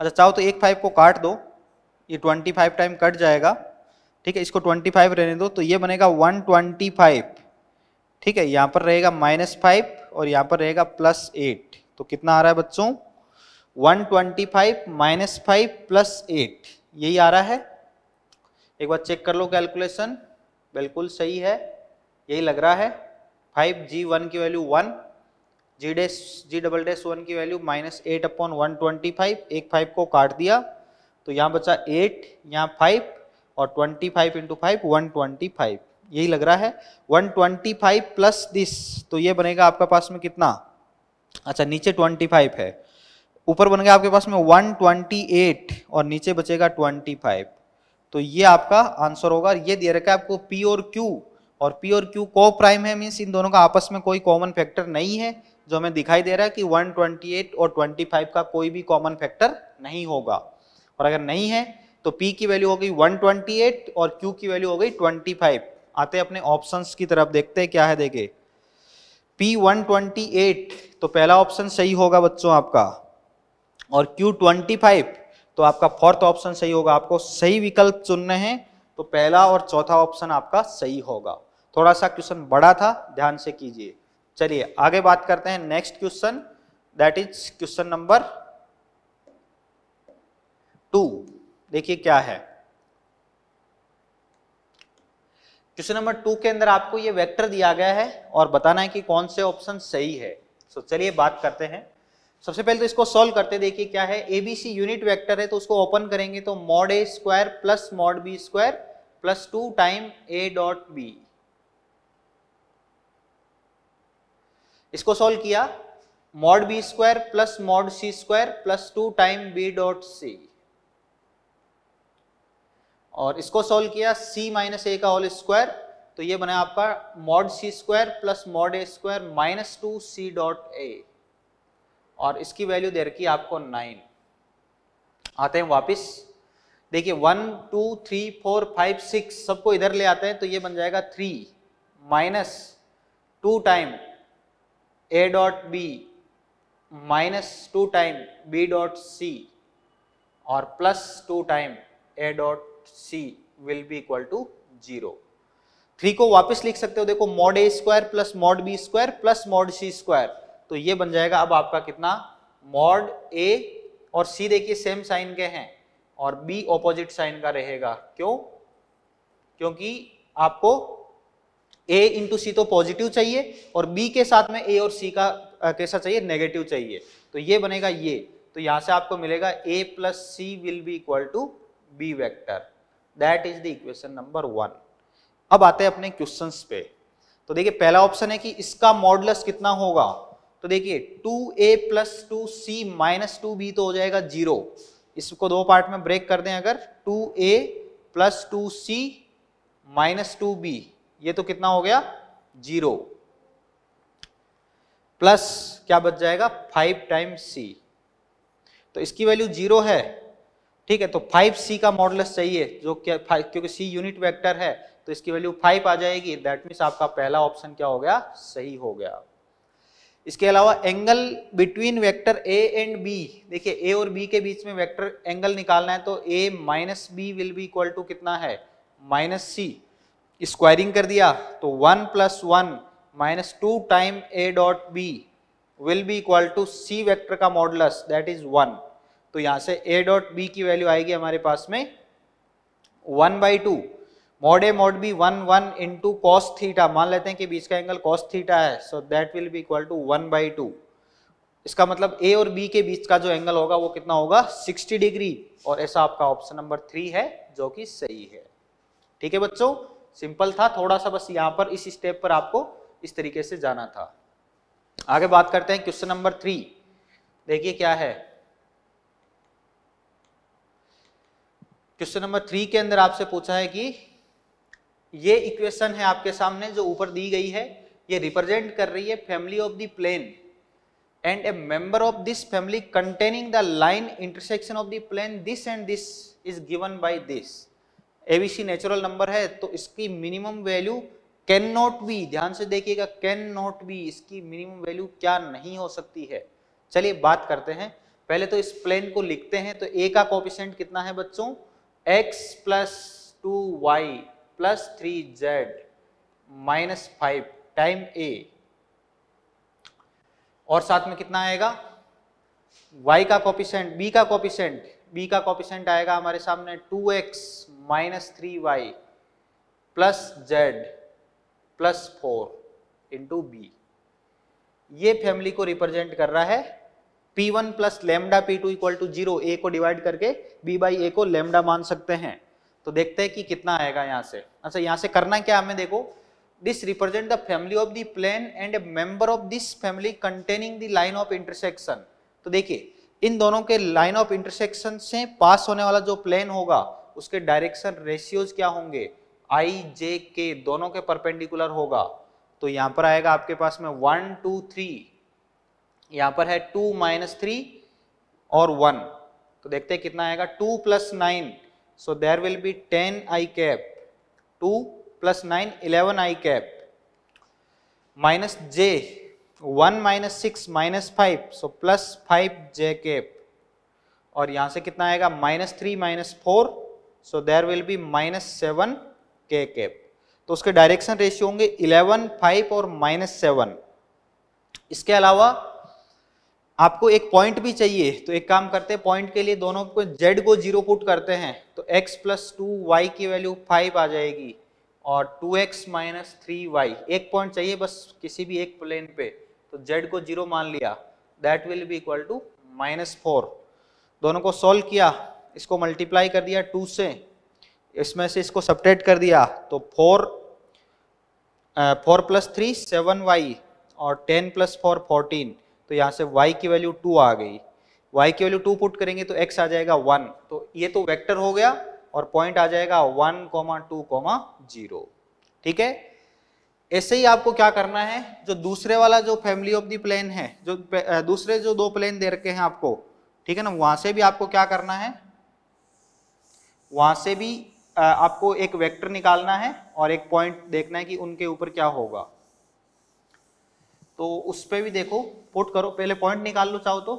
अच्छा चाहो तो एक 5 को काट दो, ये 25 टाइम कट जाएगा, ठीक है, इसको 25 रहने दो तो ये बनेगा 125। ठीक है, यहाँ पर रहेगा -5 और यहाँ पर रहेगा +8। तो कितना आ रहा है बच्चों, 125 -5 + 8 यही आ रहा है। एक बार चेक कर लो कैलकुलेशन, बिल्कुल सही है, यही लग रहा है। 5G1 की वैल्यू 1, G_1 की वैल्यू -8/125, एक 5 को काट दिया तो यहाँ बचा 8, यहाँ 5 और 25 × 5 125, यही लग रहा है। 125 प्लस दिस तो ये बनेगा आपका पास में कितना, अच्छा नीचे 25 है, ऊपर बन गया आपके पास में 128 और नीचे बचेगा 25। तो ये आपका आंसर होगा। ये दे रखा है आपको P और P और Q को प्राइम है, मीन्स इन दोनों का आपस में कोई कॉमन फैक्टर नहीं है, जो हमें दिखाई दे रहा है कि 128 और 25 का कोई भी कॉमन फैक्टर नहीं होगा। और अगर नहीं है तो P की वैल्यू हो गई 128 और Q की वैल्यू हो गई 25। आते अपने ऑप्शंस की तरफ, देखते हैं क्या है। देखिए P 128 तो पहला ऑप्शन सही होगा बच्चों आपका, और Q 25 तो आपका फोर्थ ऑप्शन सही होगा। आपको सही विकल्प चुनने हैं तो पहला और चौथा ऑप्शन आपका सही होगा। थोड़ा सा क्वेश्चन बड़ा था, ध्यान से कीजिए। चलिए आगे बात करते हैं next question, that is question number 2। देखिए क्या है क्वेश्चन नंबर 2 के अंदर, आपको ये वेक्टर दिया गया है और बताना है कि कौन से ऑप्शन सही है। तो चलिए बात करते हैं। सबसे पहले तो इसको सॉल्व करते, देखिए क्या है। एबीसी यूनिट वेक्टर है तो उसको ओपन करेंगे तो (mod a² + mod b² + 2 × a.b) इसको सॉल्व किया, (mod b² + mod c² + 2 × b.c) और इसको सॉल्व किया (c - a²) तो ये बना आपका (mod c² + mod a² - 2c.a) और इसकी वैल्यू दे रखी है आपको 9। आते हैं वापस, देखिए 1 2 3 4 5 6 सबको इधर ले आते हैं तो ये बन जाएगा 3 - 2 × a.b - 2 × b.c + 2 × a.c = 0। 3 को वापस लिख सकते हो, देखो (mod a² + mod b² + mod c²) तो ये बन जाएगा अब आपका कितना, (mod a) और c देखिए सेम साइन के हैं और b ऑपोजिट साइन का रहेगा। क्यों? क्योंकि आपको a × c तो पॉजिटिव चाहिए और b के साथ में a और c का कैसा चाहिए, नेगेटिव चाहिए। तो ये बनेगा ये, तो यहाँ से आपको मिलेगा a + c = b vector. That is the equation number 1। अब आते हैं अपने क्वेश्चंस पे। तो देखिए पहला ऑप्शन है कि इसका मॉडुलस कितना होगा, तो देखिए 2a + 2c - 2b तो हो जाएगा 0। इसको दो पार्ट में ब्रेक कर दें अगर, 2a + 2c - 2b ये तो कितना हो गया 0, प्लस क्या बच जाएगा 5 × c, तो इसकी वैल्यू 0 है। ठीक है, तो 5c का मॉडुलस चाहिए जो क्या, क्योंकि c यूनिट वेक्टर है तो इसकी वैल्यू 5 आ जाएगी। दैट मीन्स आपका पहला ऑप्शन क्या हो गया, सही हो गया। इसके अलावा angle between vector a and b, देखिए a और b के बीच में वेक्टर एंगल निकालना है तो a - b = कितना है, -c। स्क्वायरिंग कर दिया तो 1 + 1 - 2 × a.b = c वेक्टर का मॉडुलस, दैट इज 1। तो यहाँ से a.b की वैल्यू आएगी हमारे पास में 1/2 (mod a mod b) 1 × cos थीटा, मान लेते हैं कि बीच का एंगल cos थीटा है, सो दैट = 1/2। इसका मतलब a और b के बीच का जो एंगल होगा वो कितना होगा, 60 डिग्री, और ऐसा आपका ऑप्शन नंबर 3 है जो कि सही है। ठीक है बच्चों, सिंपल था थोड़ा सा, बस यहाँ पर इस स्टेप पर आपको इस तरीके से जाना था। आगे बात करते हैं क्वेश्चन नंबर 3, देखिए क्या है। क्वेश्चन नंबर 3 के अंदर आपसे पूछा है कि ये इक्वेशन है आपके सामने जो ऊपर दी गई है, ये रिप्रेजेंट कर रही है family of the plane and a member of this family containing the line intersection of the plane this and this is given by this. ABC natural number है तो इसकी minimum value can not be, ध्यान से देखिएगा, can not be, इसकी minimum value क्या नहीं हो सकती है। चलिए बात करते हैं। पहले तो इस प्लेन को लिखते हैं तो a का कोएफिशिएंट कितना है बच्चों, x plus 2y plus 3z minus 5 time a, और साथ में कितना आएगा y का कोफिशिएंट, b का कोफिशिएंट आएगा हमारे सामने 2x minus 3y plus z plus 4 into b. ये फैमिली को रिप्रेजेंट कर रहा है। P1 plus lambda P2 equal to 0, A को डिवाइड करके B बाई A को लेमडा मान सकते हैं। तो देखते हैं कि कितना आएगा यहाँ से। अच्छा, यहाँ से करना क्या हमें, देखो, this represent the family of the plane and member of this family containing the line of intersection. तो देखिए, इन दोनों के लाइन ऑफ इंटरसेक्शन से पास होने वाला जो प्लेन होगा उसके डायरेक्शन रेशियोज क्या होंगे, आई जे के दोनों के परपेंडिकुलर होगा। तो यहाँ पर आएगा आपके पास में 1 2 3, यहाँ पर है 2 माइनस 3 और 1। तो देखते हैं कितना आएगा, 2 plus 9, so there will be 10 i cap, 2 plus 9 11 i cap, minus j 1 minus 6 minus 5, so plus 5 j cap, और यहाँ से कितना आएगा minus 3 minus 4, so there will be minus 7 k cap. तो उसके डायरेक्शन रेशियो होंगे 11, 5 और माइनस 7। इसके अलावा आपको एक पॉइंट भी चाहिए, तो एक काम करते हैं, पॉइंट के लिए दोनों को z को 0 पुट करते हैं, तो x प्लस 2y की वैल्यू 5 आ जाएगी और 2x माइनस 3y। एक पॉइंट चाहिए बस किसी भी एक प्लेन पे, तो z को 0 मान लिया, that will be equal to minus 4। दोनों को सॉल्व किया, इसको मल्टीप्लाई कर दिया 2 से, इसमें से इसको सब्ट्रैक्ट कर दिया, तो 4 प्लस 3 7y और 10 प्लस 4 14। तो यहाँ से y की वैल्यू 2 आ गई, y की वैल्यू 2 पुट करेंगे तो x आ जाएगा 1। तो ये तो वेक्टर हो गया और पॉइंट आ जाएगा 1, 2, 0। ठीक है, ऐसे ही आपको क्या करना है, जो दूसरे वाला जो फैमिली ऑफ द प्लेन है, जो दूसरे जो दो प्लेन दे रखे हैं आपको, ठीक है ना, वहां से भी आपको क्या करना है, वहां से भी आपको एक वेक्टर निकालना है और एक पॉइंट देखना है कि उनके ऊपर क्या होगा। तो उस पर भी देखो, पुट करो, पहले पॉइंट निकाल लो चाहो तो।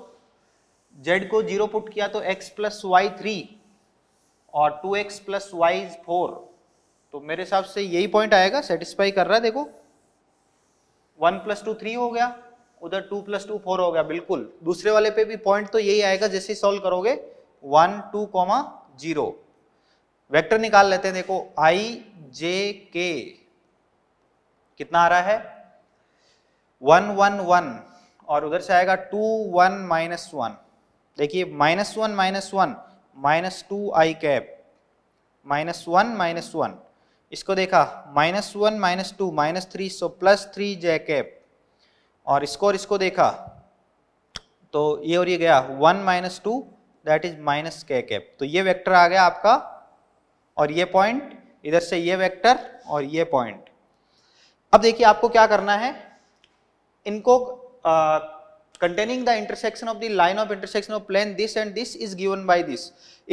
z को 0 पुट किया तो x प्लस वाई 3 और 2x प्लस वाई 4। तो मेरे हिसाब से यही पॉइंट आएगा, सेटिस्फाई कर रहा है। देखो 1 प्लस 2 3 हो गया, उधर 2 प्लस 2 4 हो गया, बिल्कुल। दूसरे वाले पे भी पॉइंट तो यही आएगा जैसे सॉल्व करोगे, 1, 2, 0। वेक्टर निकाल लेते हैं, देखो आई जे के कितना आ रहा है, 1, 1, 1 और उधर से आएगा 2, 1, -1। देखिए -1, -1 -2 आई कैप, -1, -1 इसको देखा, -1, -2 -3, सो प्लस 3 जे कैप, और इसको देखा तो ये और ये गया 1, -2 that is minus k cap. तो ये वेक्टर आ गया आपका, और ये पॉइंट, इधर से ये वेक्टर और ये पॉइंट। अब देखिए आपको क्या करना है, इनको containing the intersection of the line of intersection of plane this and this is given by this.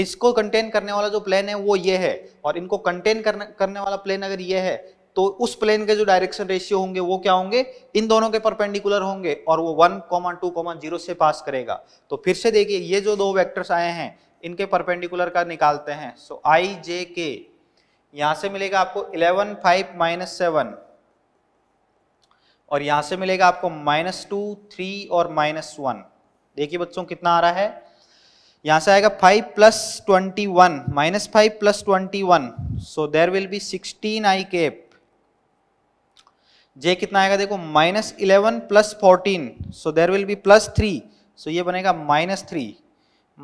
इसको कंटेन करने वाला जो प्लेन है वो ये है, और इनको कंटेन करने वाला प्लेन अगर ये है तो उस प्लेन के जो डायरेक्शन रेशियो होंगे वो क्या होंगे, इन दोनों के परपेंडिकुलर होंगे, और वो 1, 2, 0 से पास करेगा। तो फिर से देखिए, ये जो दो वेक्टर्स आए हैं इनके परपेंडिकुलर का निकालते हैं। सो आई जे के यहाँ से मिलेगा आपको 11, 5 -7, और यहाँ से मिलेगा आपको -2, 3 और -1। देखिए बच्चों कितना आ रहा है, यहाँ से आएगा 5 plus 21, -5 plus 21, so there will be 16 i cap. J कितना आएगा, देखो -11 plus 14, so there will be +3, so ये बनेगा -3,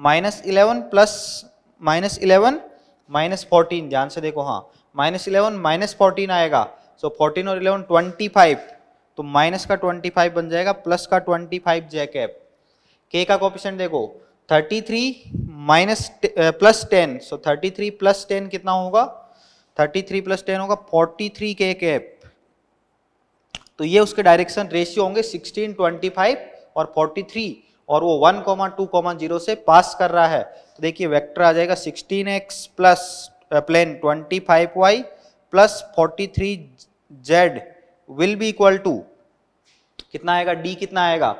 -11 प्लस -11 -14। ध्यान से देखो, हाँ, -11 -14 आएगा, सो 14 और 11 25, तो माइनस का 25 बन जाएगा प्लस का 25 जे कैप। के का कोफिशिएंट देखो, 33 प्लस 10, सो 33 प्लस 10 कितना होगा, 33 प्लस 10 होगा 43 के कैप। तो ये उसके डायरेक्शन रेशियो होंगे 16, 25 और 43, और वो 1, 2, 0 से पास कर रहा है। तो देखिए वेक्टर आ जाएगा 16x plus plane 25y plus 43z will be equal to कितना आएगा, d कितना आएगा,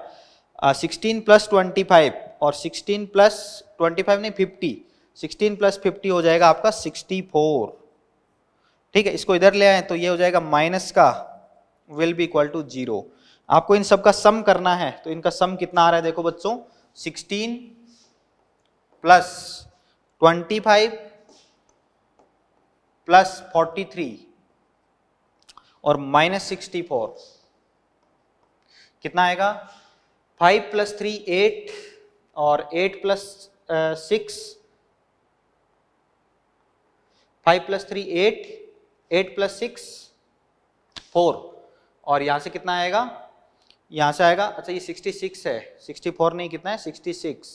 16 प्लस 25, और 16 प्लस 25 नहीं 50, 16 प्लस 50 हो जाएगा आपका 64। ठीक है, इसको इधर ले आए तो ये हो जाएगा माइनस का विल बी इक्वल टू 0। आपको इन सब का सम करना है, तो इनका सम कितना आ रहा है देखो बच्चों, 16 प्लस 25 प्लस 43 और माइनस 64 कितना आएगा, 5 प्लस 3 8 और 8 प्लस 6, 5 प्लस 3 8, 8 प्लस 6 4 और यहां से कितना आएगा, यहां से आएगा, अच्छा ये 66 है, 64 नहीं कितना है 66,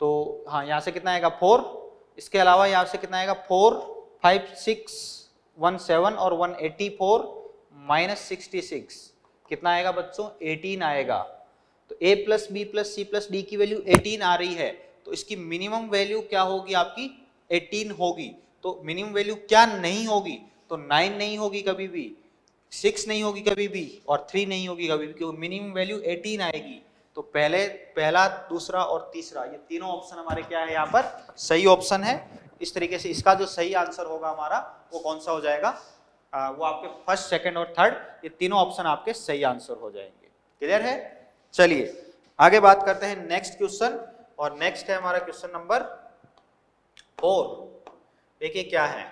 तो हाँ यहां से कितना आएगा 4, इसके अलावा यहां से कितना आएगा 4 5 6 17 और 184 माइनस 66 कितना आएगा बच्चों 18 आएगा। तो a plus b plus c plus d की वैल्यू 18 आ रही है, तो इसकी मिनिमम वैल्यू क्या होगी आपकी 18 होगी। तो मिनिमम वैल्यू क्या नहीं होगी, तो 9 नहीं होगी कभी भी, 6 नहीं होगी कभी भी और 3 नहीं होगी कभी भी, क्योंकि मिनिमम वैल्यू 18 आएगी। तो पहला दूसरा और तीसरा ये तीनों ऑप्शन हमारे क्या है यहाँ पर सही ऑप्शन है। इस तरीके से इसका जो सही आंसर होगा हमारा वो कौन सा हो जाएगा, वो आपके फर्स्ट सेकंड और थर्ड ये तीनों ऑप्शन आपके सही आंसर हो जाएंगे। क्लियर है, चलिए आगे बात करते हैं नेक्स्ट क्वेश्चन, और नेक्स्ट है हमारा क्वेश्चन नंबर 4। देखिए क्या है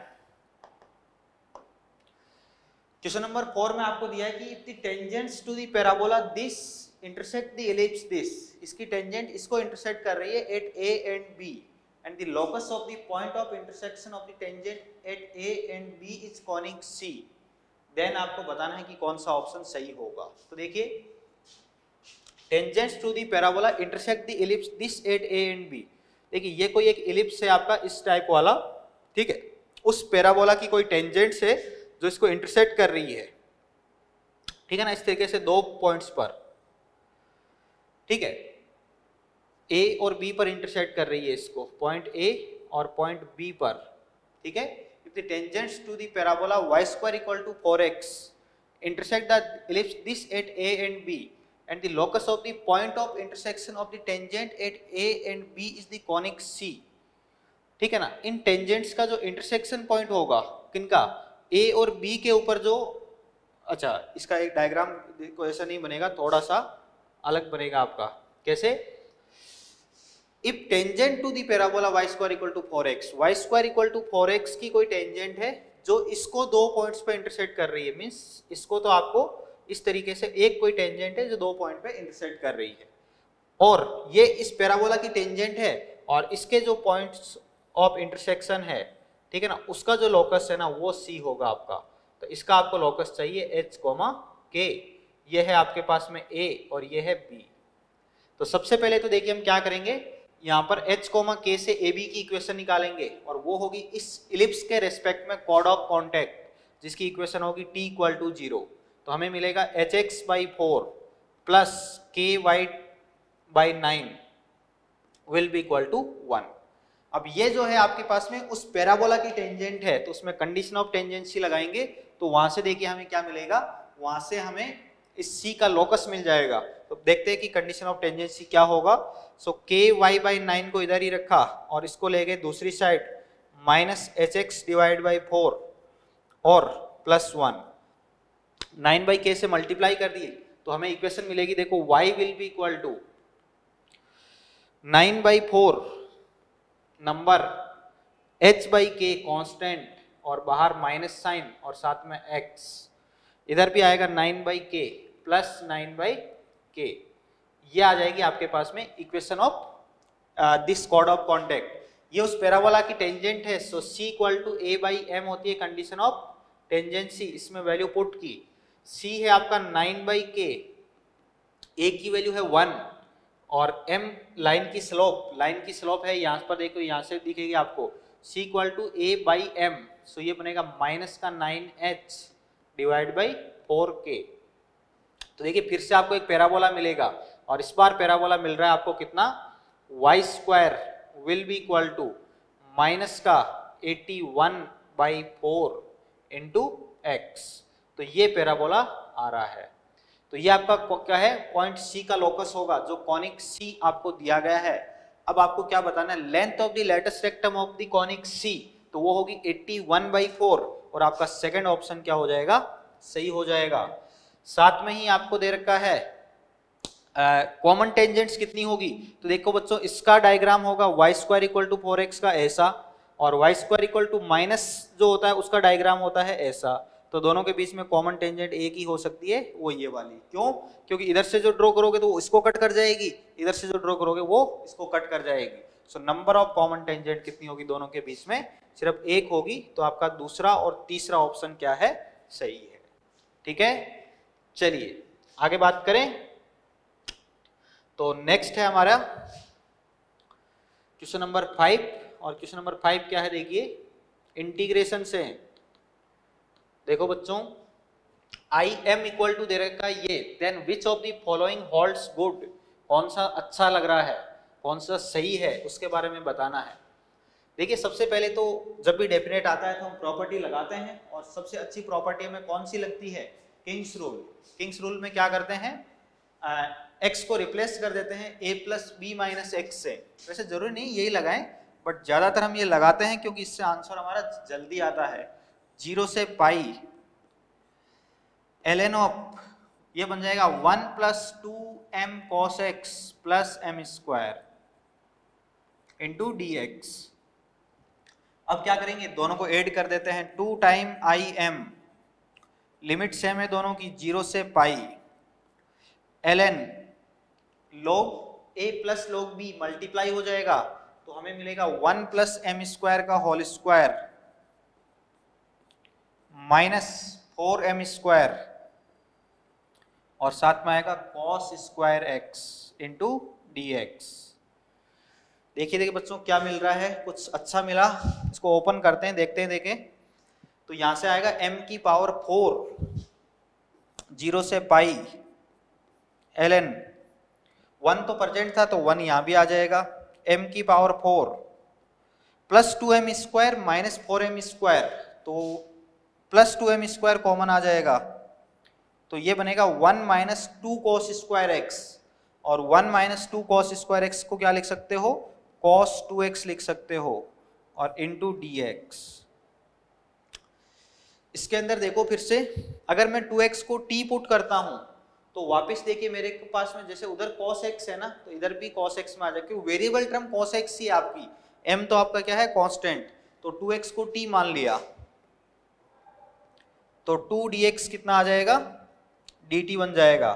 क्वेश्चन नंबर 4 में आपको दिया है कि if the tangents to the parabola this intersect the ellipse this, इसकी टेंजेंट इसको इंटरसेक्ट कर रही है at A and B and the locus of the point of intersection of the tangent at A and B is conic C, then आपको बताना है कि कौन सा ऑप्शन सही होगा। तो देखिए tangents to the parabola intersect the ellipse this at A and B, देखिए ये कोई एक एलिप्स है आपका इस टाइप वाला, ठीक है, उस पैराबोला की कोई टेंजेंट्स है जो इसको इंटरसेक्ट कर रही है, ठीक है ना, इस तरीके से दो पॉइंट्स पर, ठीक है, ए और बी पर इंटरसेक्ट कर रही है इसको पॉइंट ए और पॉइंट बी पर, ठीक है। If the tangents to the parabola y² equal to 4x intersect the ellipse this at a and b and the locus of the point of intersection of the tangent at a and b is the conic c, ठीक है ना। इन tangents का जो intersection point होगा किनका, a और b के ऊपर जो, अच्छा इसका एक डायग्राम को ऐसा नहीं बनेगा, थोड़ा सा अलग बनेगा आपका, कैसे, if tangent to the parabola y² equal to 4x, y² equal to 4x की कोई टेंजेंट है जो इसको दो पॉइंट्स पे इंटरसेक्ट कर रही है, मींस इसको तो आपको इस तरीके से एक कोई टेंजेंट है जो दो पॉइंट पे इंटरसेक्ट कर रही है, और ये इस पैराबोला की टेंजेंट है और इसके जो पॉइंट्स ऑफ इंटरसेक्शन है, ठीक है ना, उसका जो लोकस है ना वो c होगा आपका। तो इसका आपको लोकस चाहिए h, k, ये है आपके पास में a और ये है b। तो सबसे पहले तो देखिए हम क्या करेंगे, यहाँ पर h, k से ab की इक्वेशन निकालेंगे और वो होगी इस इलिप्स के रेस्पेक्ट में कॉर्ड ऑफ कॉन्टैक्ट, जिसकी इक्वेशन होगी t इक्वल टू 0। तो हमें मिलेगा hx by 4 plus ky by 9 will be equal to 1। अब ये जो है आपके पास में उस पैराबोला की टेंजेंट है, तो उसमें कंडीशन ऑफ टेंजेंसी लगाएंगे, तो वहां से देखिए हमें क्या मिलेगा, वहां से हमें इस c का लोकस मिल जाएगा। तो देखते हैं कि कंडीशन ऑफ टेंजेंसी क्या होगा। सो के वाई बाई 9 को इधर ही रखा और इसको ले गए दूसरी side, minus h x divide by 4 और प्लस 1, 9 बाई के से मल्टीप्लाई कर दिए तो हमें इक्वेशन मिलेगी, देखो y will be equal to 9 by 4 number h by k constant और बाहर माइनस साइन और साथ में x, इधर भी आएगा 9 by k plus 9 by k, ये आ जाएगी आपके पास में equation of this chord of contact. ये उस पैराबोला की टेंजेंट है, so c equal to a by m होती है कंडीशन ऑफ टेंजेंसी, इसमें वैल्यू पुट की, c है आपका 9 बाई के, a की वैल्यू है 1 और m लाइन की स्लोप, है यहाँ पर देखो, यहाँ से दिखेगी आपको c equal to a by m, so ये बनेगा माइनस का 9h डिवाइड बाई 4k। तो देखिए फिर से आपको एक पैराबोला मिलेगा और इस बार पैराबोला मिल रहा है आपको कितना, y² will be equal to minus का 81 बाई 4 इंटू एक्स, तो ये पैराबोला आ रहा है। तो ये आपका क्या है, पॉइंट c का लोकस होगा जो कॉनिक c आपको दिया गया है। अब आपको क्या बताना है, length of the latus rectum of the conic c, तो वो होगी 81 बाई 4 और आपका सेकंड ऑप्शन क्या हो जाएगा, सही हो जाएगा। साथ में ही आपको दे रखा है कॉमन टेंजेंट्स कितनी होगी, तो देखो बच्चों इसका डायग्राम होगा y square equal to 4x का ऐसा, और y square equal to minus जो होता है उसका डायग्राम होता है ऐसा। तो दोनों के बीच में कॉमन टेंजेंट एक ही हो सकती है, वो ये वाली। क्यों? क्योंकि इधर से जो ड्रॉ करोगे तो वो इसको कट कर जाएगी, इधर से जो ड्रॉ करोगे वो इसको कट कर जाएगी। So number of common tangent कितनी होगी दोनों के बीच में, सिर्फ एक होगी। तो आपका दूसरा और तीसरा ऑप्शन क्या है, सही है। ठीक है, चलिए आगे बात करें तो नेक्स्ट है हमारा क्वेश्चन नंबर 5। और क्वेश्चन नंबर 5 क्या है, देखिए इंटीग्रेशन से। देखो बच्चों आई एम इक्वल टू दे रखा ये, then which of the following holds good, कौन सा अच्छा लग रहा है, कौन सा सही है, उसके बारे में बताना है। देखिए सबसे पहले तो जब भी डेफिनेट आता है तो हम प्रॉपर्टी लगाते हैं, और सबसे अच्छी प्रॉपर्टी हमें कौन सी लगती है, किंग्स रूल। किंग्स रूल में क्या करते हैं, एक्स को रिप्लेस कर देते हैं a plus b minus x से। वैसे जरूरी नहीं यही लगाएं, बट ज़्यादातर हम ये लगाते हैं क्योंकि इससे आंसर हमारा जल्दी आता है। 0 से पाई ln ऑफ ये बन जाएगा 1 plus 2m cos x plus M square into d x. अब क्या करेंगे, दोनों को ऐड कर देते हैं 2 time I m, limit same है दोनों की, 0 से pi ln log a plus log b multiply हो जाएगा तो हमें मिलेगा 1 प्लस एम स्क्वायर का whole square minus 4m square, और साथ में आएगा cos square x into d x. देखिए बच्चों क्या मिल रहा है, कुछ अच्छा मिला। इसको ओपन करते हैं, देखते हैं। देखें तो यहाँ से आएगा m की पावर 4 0 से पाई ln 1 तो परसेंट था तो 1 यहाँ भी आ जाएगा m की power 4 plus 2m square minus 4m square, तो प्लस 2m स्क्वायर कॉमन आ जाएगा तो ये बनेगा 1 माइनस 2 कॉस स्क्वायर एक्स, और 1 माइनस 2 कॉस स्क्वायर एक्स को क्या लिख सकते हो, कॉस 2x लिख सकते हो, और इंटू डी एक्स। इसके अंदर देखो फिर से, अगर मैं 2x को t पुट करता हूँ तो वापस देखिए मेरे पास में जैसे उधर cos x है ना, तो इधर भी cos x में आ जाएगा क्योंकि वेरिएबल टर्म cos x ही है आपकी। m तो आपका क्या है, कॉन्स्टेंट। तो 2x को t मान लिया तो 2dx कितना आ जाएगा, dt बन जाएगा।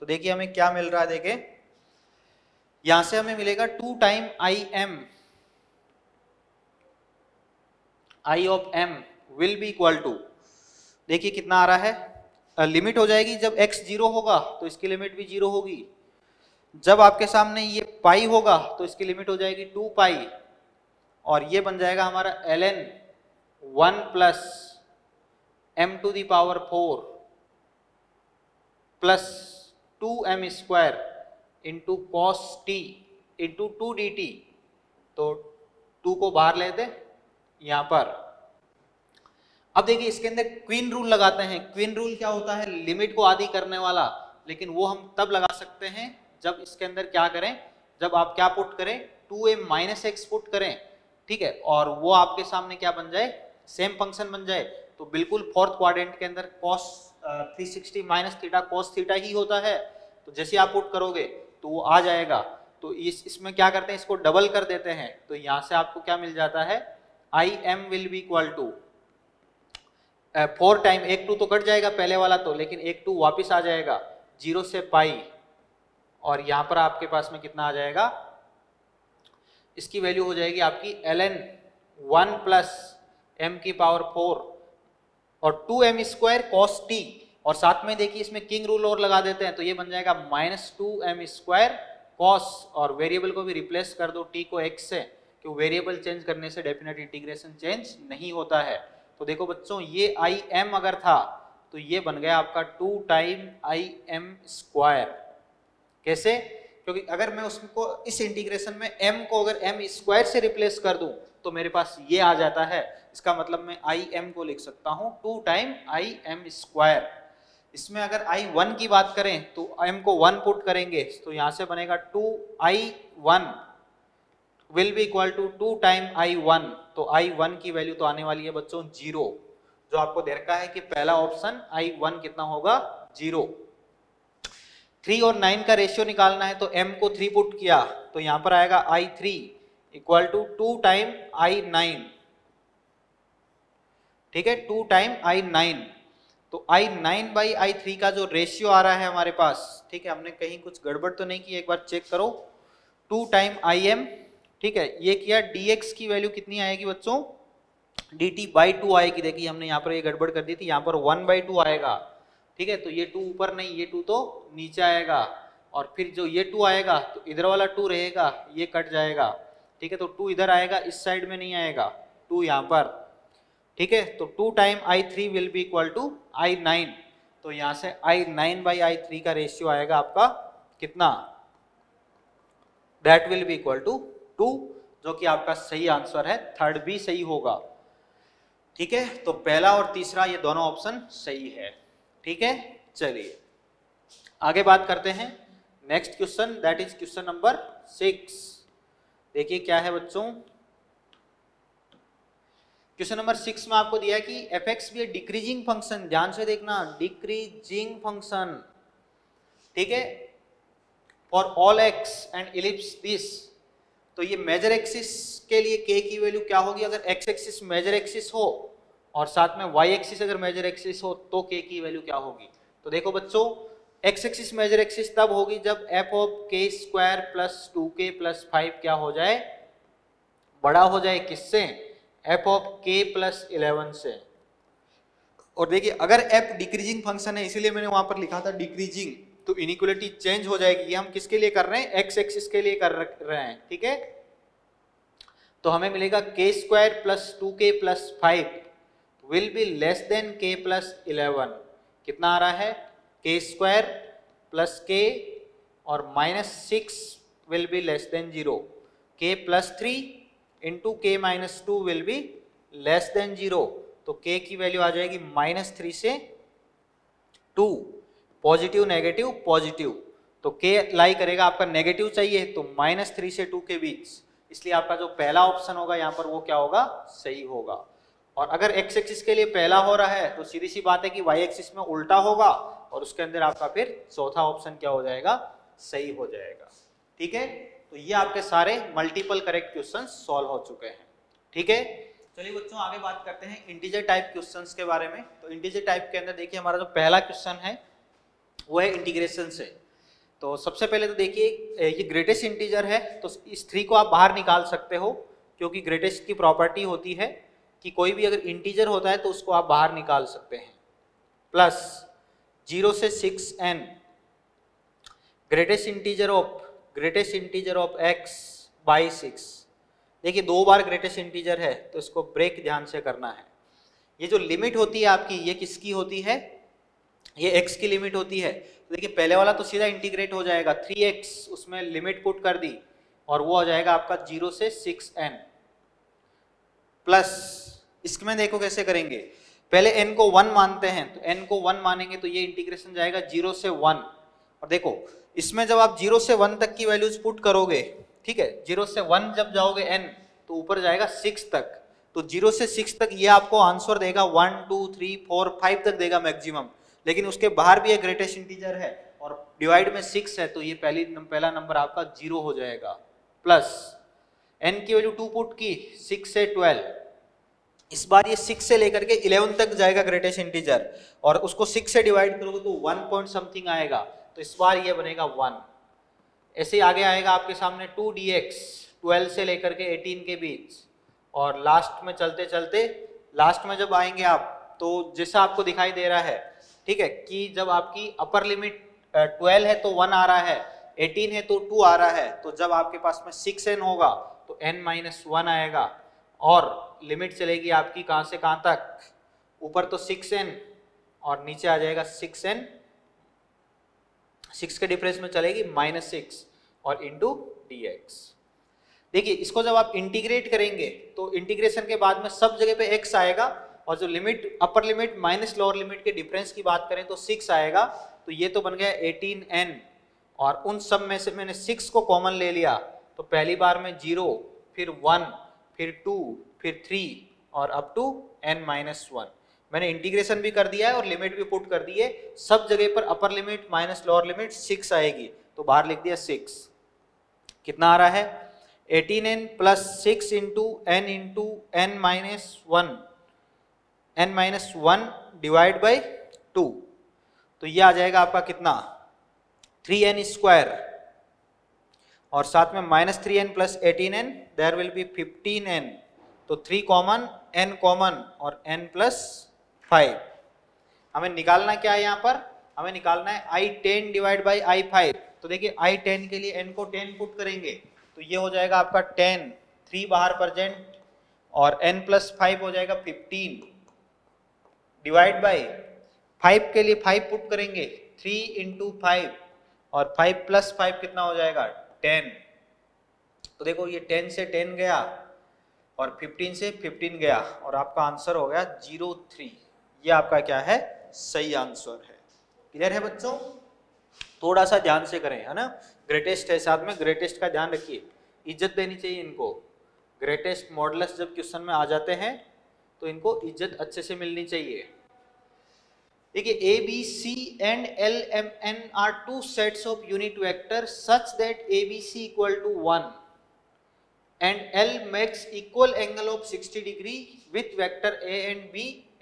तो देखिए हमें क्या मिल रहा है, देखे यहां से हमें मिलेगा 2 time i of m will be equal to, देखिए कितना आ रहा है, लिमिट हो जाएगी जब x 0 होगा तो इसकी लिमिट भी 0 होगी, जब आपके सामने ये पाई होगा तो इसकी लिमिट हो जाएगी 2 पाई, और ये बन जाएगा हमारा ln 1 plus m to the power 4 plus 2m square into cos t into 2dt। तो 2 को बाहर ले दे यहाँ पर। अब देखिए इसके अंदर क्वीन रूल लगाते हैं। क्वीन रूल क्या होता है, लिमिट को आधी करने वाला, लेकिन वो हम तब लगा सकते हैं जब इसके अंदर क्या करें, जब आप क्या पुट करें, 2a माइनस एक्स पुट करें, ठीक है, और वो आपके सामने क्या बन जाए, सेम फंक्शन बन जाए। तो बिल्कुल फोर्थ क्वाड्रेंट के अंदर cos 360 minus theta cos theta ही होता है, तो जैसे आप पुट करोगे तो वो आ जाएगा। तो इसमें क्या करते हैं, इसको डबल कर देते हैं, तो यहाँ से आपको क्या मिल जाता है, I m will be equal to 4 time, एक टू तो कट जाएगा पहले वाला तो, लेकिन एक टू वापस आ जाएगा 0 से पाई, और यहाँ पर आपके पास में कितना आ जाएगा, इसकी वैल्यू हो जाएगी आपकी ln 1 प्लस एम की पावर 4 और 2m स्क्वायर कॉस टी, और साथ में देखिए इसमें किंग रूल और लगा देते हैं तो ये बन जाएगा माइनस 2m स्क्वायर कॉस, और वेरिएबल को भी रिप्लेस कर दो t को x से, क्योंकि वेरिएबल चेंज करने से डेफिनेट इंटीग्रेशन चेंज नहीं होता है। तो देखो बच्चों ये आई एम अगर था तो ये बन गया आपका 2 टाइम आई एम स्क्वायर। कैसे, क्योंकि अगर मैं उसको इस इंटीग्रेशन में m को अगर m स्क्वायर से रिप्लेस कर दूं तो मेरे पास ये आ जाता है। इसका मतलब मैं आई एम को लिख सकता हूं 2 टाइम आई एम स्क्वायर। इसमें अगर आई 1 की बात करें तो m को 1 पुट करेंगे तो यहाँ से बनेगा 2 I 1 will be equal to 2 time I 1, तो आई 1 की वैल्यू तो आने वाली है बच्चों 0। जो आपको दे रखा है कि पहला ऑप्शन I1 कितना होगा 0। 3 और 9 का रेशियो निकालना है तो M को 3 पुट किया तो यहां पर आएगा I3 equal to 2 time I9, ठीक है 2 टाइम I9। तो I9 बाई I3 का जो रेशियो आ रहा है हमारे पास, ठीक है हमने कहीं कुछ गड़बड़ तो नहीं की, एक बार चेक करो 2 टाइम I m, ठीक है ये किया। dx की वैल्यू कितनी आएगी बच्चों dt बाई 2 आएगी। देखिए हमने यहाँ पर ये गड़बड़ कर दी थी, यहाँ पर 1 बाई 2 आएगा, ठीक है तो ये 2 ऊपर नहीं, ये 2 तो नीचे आएगा और फिर जो ये 2 आएगा तो इधर वाला 2 रहेगा, ये कट जाएगा, ठीक है तो 2 इधर आएगा, इस साइड में नहीं आएगा 2 यहाँ पर, ठीक है तो 2 time I3 will be equal to I9। तो यहाँ से I9 बाई I3 का रेशियो आएगा आपका कितना, that will be equal to 2, जो कि आपका सही आंसर है, थर्ड भी सही होगा, ठीक है तो पहला और तीसरा ये दोनों ऑप्शन सही है, ठीक है। चलिए आगे बात करते हैं next question, that is question number 6। देखिए क्या है बच्चों, क्वेश्चन नंबर 6 में आपको दिया कि fx भी डिक्रीजिंग फंक्शन, ध्यान से देखना डिक्रीजिंग फंक्शन, ठीक है for all x and ellipse this. तो ये मेजर एक्सिस के लिए k की वैल्यू क्या होगी, अगर x एक्सिस मेजर एक्सिस हो और साथ में y एक्सिस अगर मेजर एक्सिस हो तो k की वैल्यू क्या होगी। तो देखो बच्चों x एक्सिस मेजर एक्सिस तब होगी जब f ऑफ k square plus 2k plus 5 क्या हो जाए, बड़ा हो जाए किससे, f ऑफ k प्लस 11 से। और देखिए अगर f डिक्रीजिंग फंक्शन है इसीलिए मैंने वहां पर लिखा था डिक्रीजिंग, तो इनइक्वालिटी चेंज हो जाएगी। ये हम किसके लिए कर रहे हैं, x एक्सिस के लिए कर रहे हैं, ठीक है तो हमें मिलेगा k square plus 2k plus 5 will be less than k plus 11। कितना आ रहा है k स्क्वायर प्लस k और minus 6 will be less than 0, k plus 3 into k minus 2 will be less than 0। तो k की वैल्यू आ जाएगी -3 से 2, पॉजिटिव नेगेटिव पॉजिटिव, तो k लाई करेगा आपका नेगेटिव चाहिए तो -3 से 2 के बीच, इसलिए आपका जो पहला ऑप्शन होगा यहाँ पर वो क्या होगा, सही होगा। और अगर x एक्सिस के लिए पहला हो रहा है तो सीधी सी बात है कि y एक्सिस में उल्टा होगा और उसके अंदर आपका फिर चौथा ऑप्शन क्या हो जाएगा, सही हो जाएगा, ठीक है। तो ये आपके सारे मल्टीपल करेक्ट क्वेश्चन सॉल्व हो चुके हैं, ठीक है। चलिए बच्चों आगे बात करते हैं इंटीजर टाइप क्वेश्चंस के बारे में। तो इंटीजर टाइप के अंदर देखिए हमारा जो पहला क्वेश्चन है वो है इंटीग्रेशन से। तो सबसे पहले तो देखिए ये ग्रेटेस्ट इंटीजर है तो इस 3 को आप बाहर निकाल सकते हो, क्योंकि ग्रेटेस्ट की प्रॉपर्टी होती है कि कोई भी अगर इंटीजर होता है तो उसको आप बाहर निकाल सकते हैं। प्लस 0 से 6n greatest integer of x by 6। देखिए 2 बार ग्रेटेस्ट इंटीजर है तो इसको ब्रेक ध्यान से करना है। ये जो लिमिट होती है आपकी ये किसकी होती है, ये x की लिमिट होती है। तो देखिए पहले वाला तो सीधा इंटीग्रेट हो जाएगा 3x, उसमें लिमिट पुट कर दी और वो हो जाएगा आपका 0 से 6n। प्लस इसमें देखो कैसे करेंगे, पहले n को 1 मानते हैं तो n को 1 मानेंगे तो ये इंटीग्रेशन जाएगा 0 से 1। और देखो इसमें जब आप 0 से 1 तक की वैल्यूज पुट करोगे, ठीक है 0 से 1 जब जाओगे n तो ऊपर जाएगा 6 तक, तो 0 से 6 तक ये आपको आंसर देगा 1 2 3 4 5 तक देगा मैक्सिमम। लेकिन उसके बाहर भी एक ग्रेटेस्ट इंटीजर है और डिवाइड में 6 है तो ये पहला नंबर आपका 0 हो जाएगा। प्लस n की वैल्यू 2 पुट की 6 से 12, इस बार ये 6 से लेकर के 11 तक जाएगा ग्रेटेस्ट इंटीजर और उसको 6 से डिवाइड करोगे तो 1 पॉइंट समथिंग आएगा, तो इस बार ये बनेगा 1। ऐसे आगे आएगा आपके सामने 2dx 12 से लेकर के 18 के बीच और लास्ट में चलते चलते लास्ट में जब आएंगे आप तो जैसा आपको दिखाई दे रहा है, ठीक है कि जब आपकी अपर लिमिट 12 है तो 1 आ रहा है, 18 है तो 2 आ रहा है, तो जब आपके पास में 6n होगा तो n-1 आएगा और लिमिट चलेगी आपकी कहाँ से कहाँ तक, ऊपर तो 6n और नीचे आ जाएगा 6n, 6 के डिफरेंस में चलेगी -6 और इंटू dx। देखिए इसको जब आप इंटीग्रेट करेंगे तो इंटीग्रेशन के बाद में सब जगह पे x आएगा और जो limit upper limit minus lower limit के डिफरेंस की बात करें तो 6 आएगा, तो ये तो बन गया 18n और उन सब में से मैंने 6 को कॉमन ले लिया तो पहली बार में 0 फिर 1 फिर 2 फिर 3 और अप टू n-1। मैंने इंटीग्रेशन भी कर दिया है और लिमिट भी पुट कर दी है। सब जगह पर upper limit minus lower limit 6 आएगी, तो बाहर लिख दिया 6। कितना आ रहा है 18n plus 6 into n minus 1, n minus 1 divide by 2, तो ये आ जाएगा आपका कितना 3n स्क्वायर और साथ में minus 3n plus 18n, there will be 15n, तो 3 कॉमन और n प्लस 5। हमें निकालना क्या है यहाँ पर, हमें निकालना है i10 डिवाइड बाई i5। तो देखिए i10 के लिए n को 10 पुट करेंगे तो ये हो जाएगा आपका 10, 3 बाहर प्रेजेंट और n प्लस 5 हो जाएगा 15 डिवाइड बाई 5 के लिए 5 पुट करेंगे 3 इंटू 5 और 5 प्लस 5 कितना हो जाएगा 10। तो देखो ये 10 से 10 गया और 15 से 15 गया और आपका आंसर हो गया 03। ये आपका क्या है सही आंसर है। क्लियर है बच्चों? थोड़ा सा ध्यान से करें, है ना। ग्रेटेस्ट है साथ में, ग्रेटेस्ट का ध्यान रखिए, इज्जत देनी चाहिए इनको। ग्रेटेस्ट मॉडल्स जब क्वेश्चन में आ जाते हैं तो इनको इज्जत अच्छे से मिलनी चाहिए। देखिए A B C and L M N are two sets of unit vector such that A B C equal to 1 and L makes equal angle of 60 degree with vector A and B.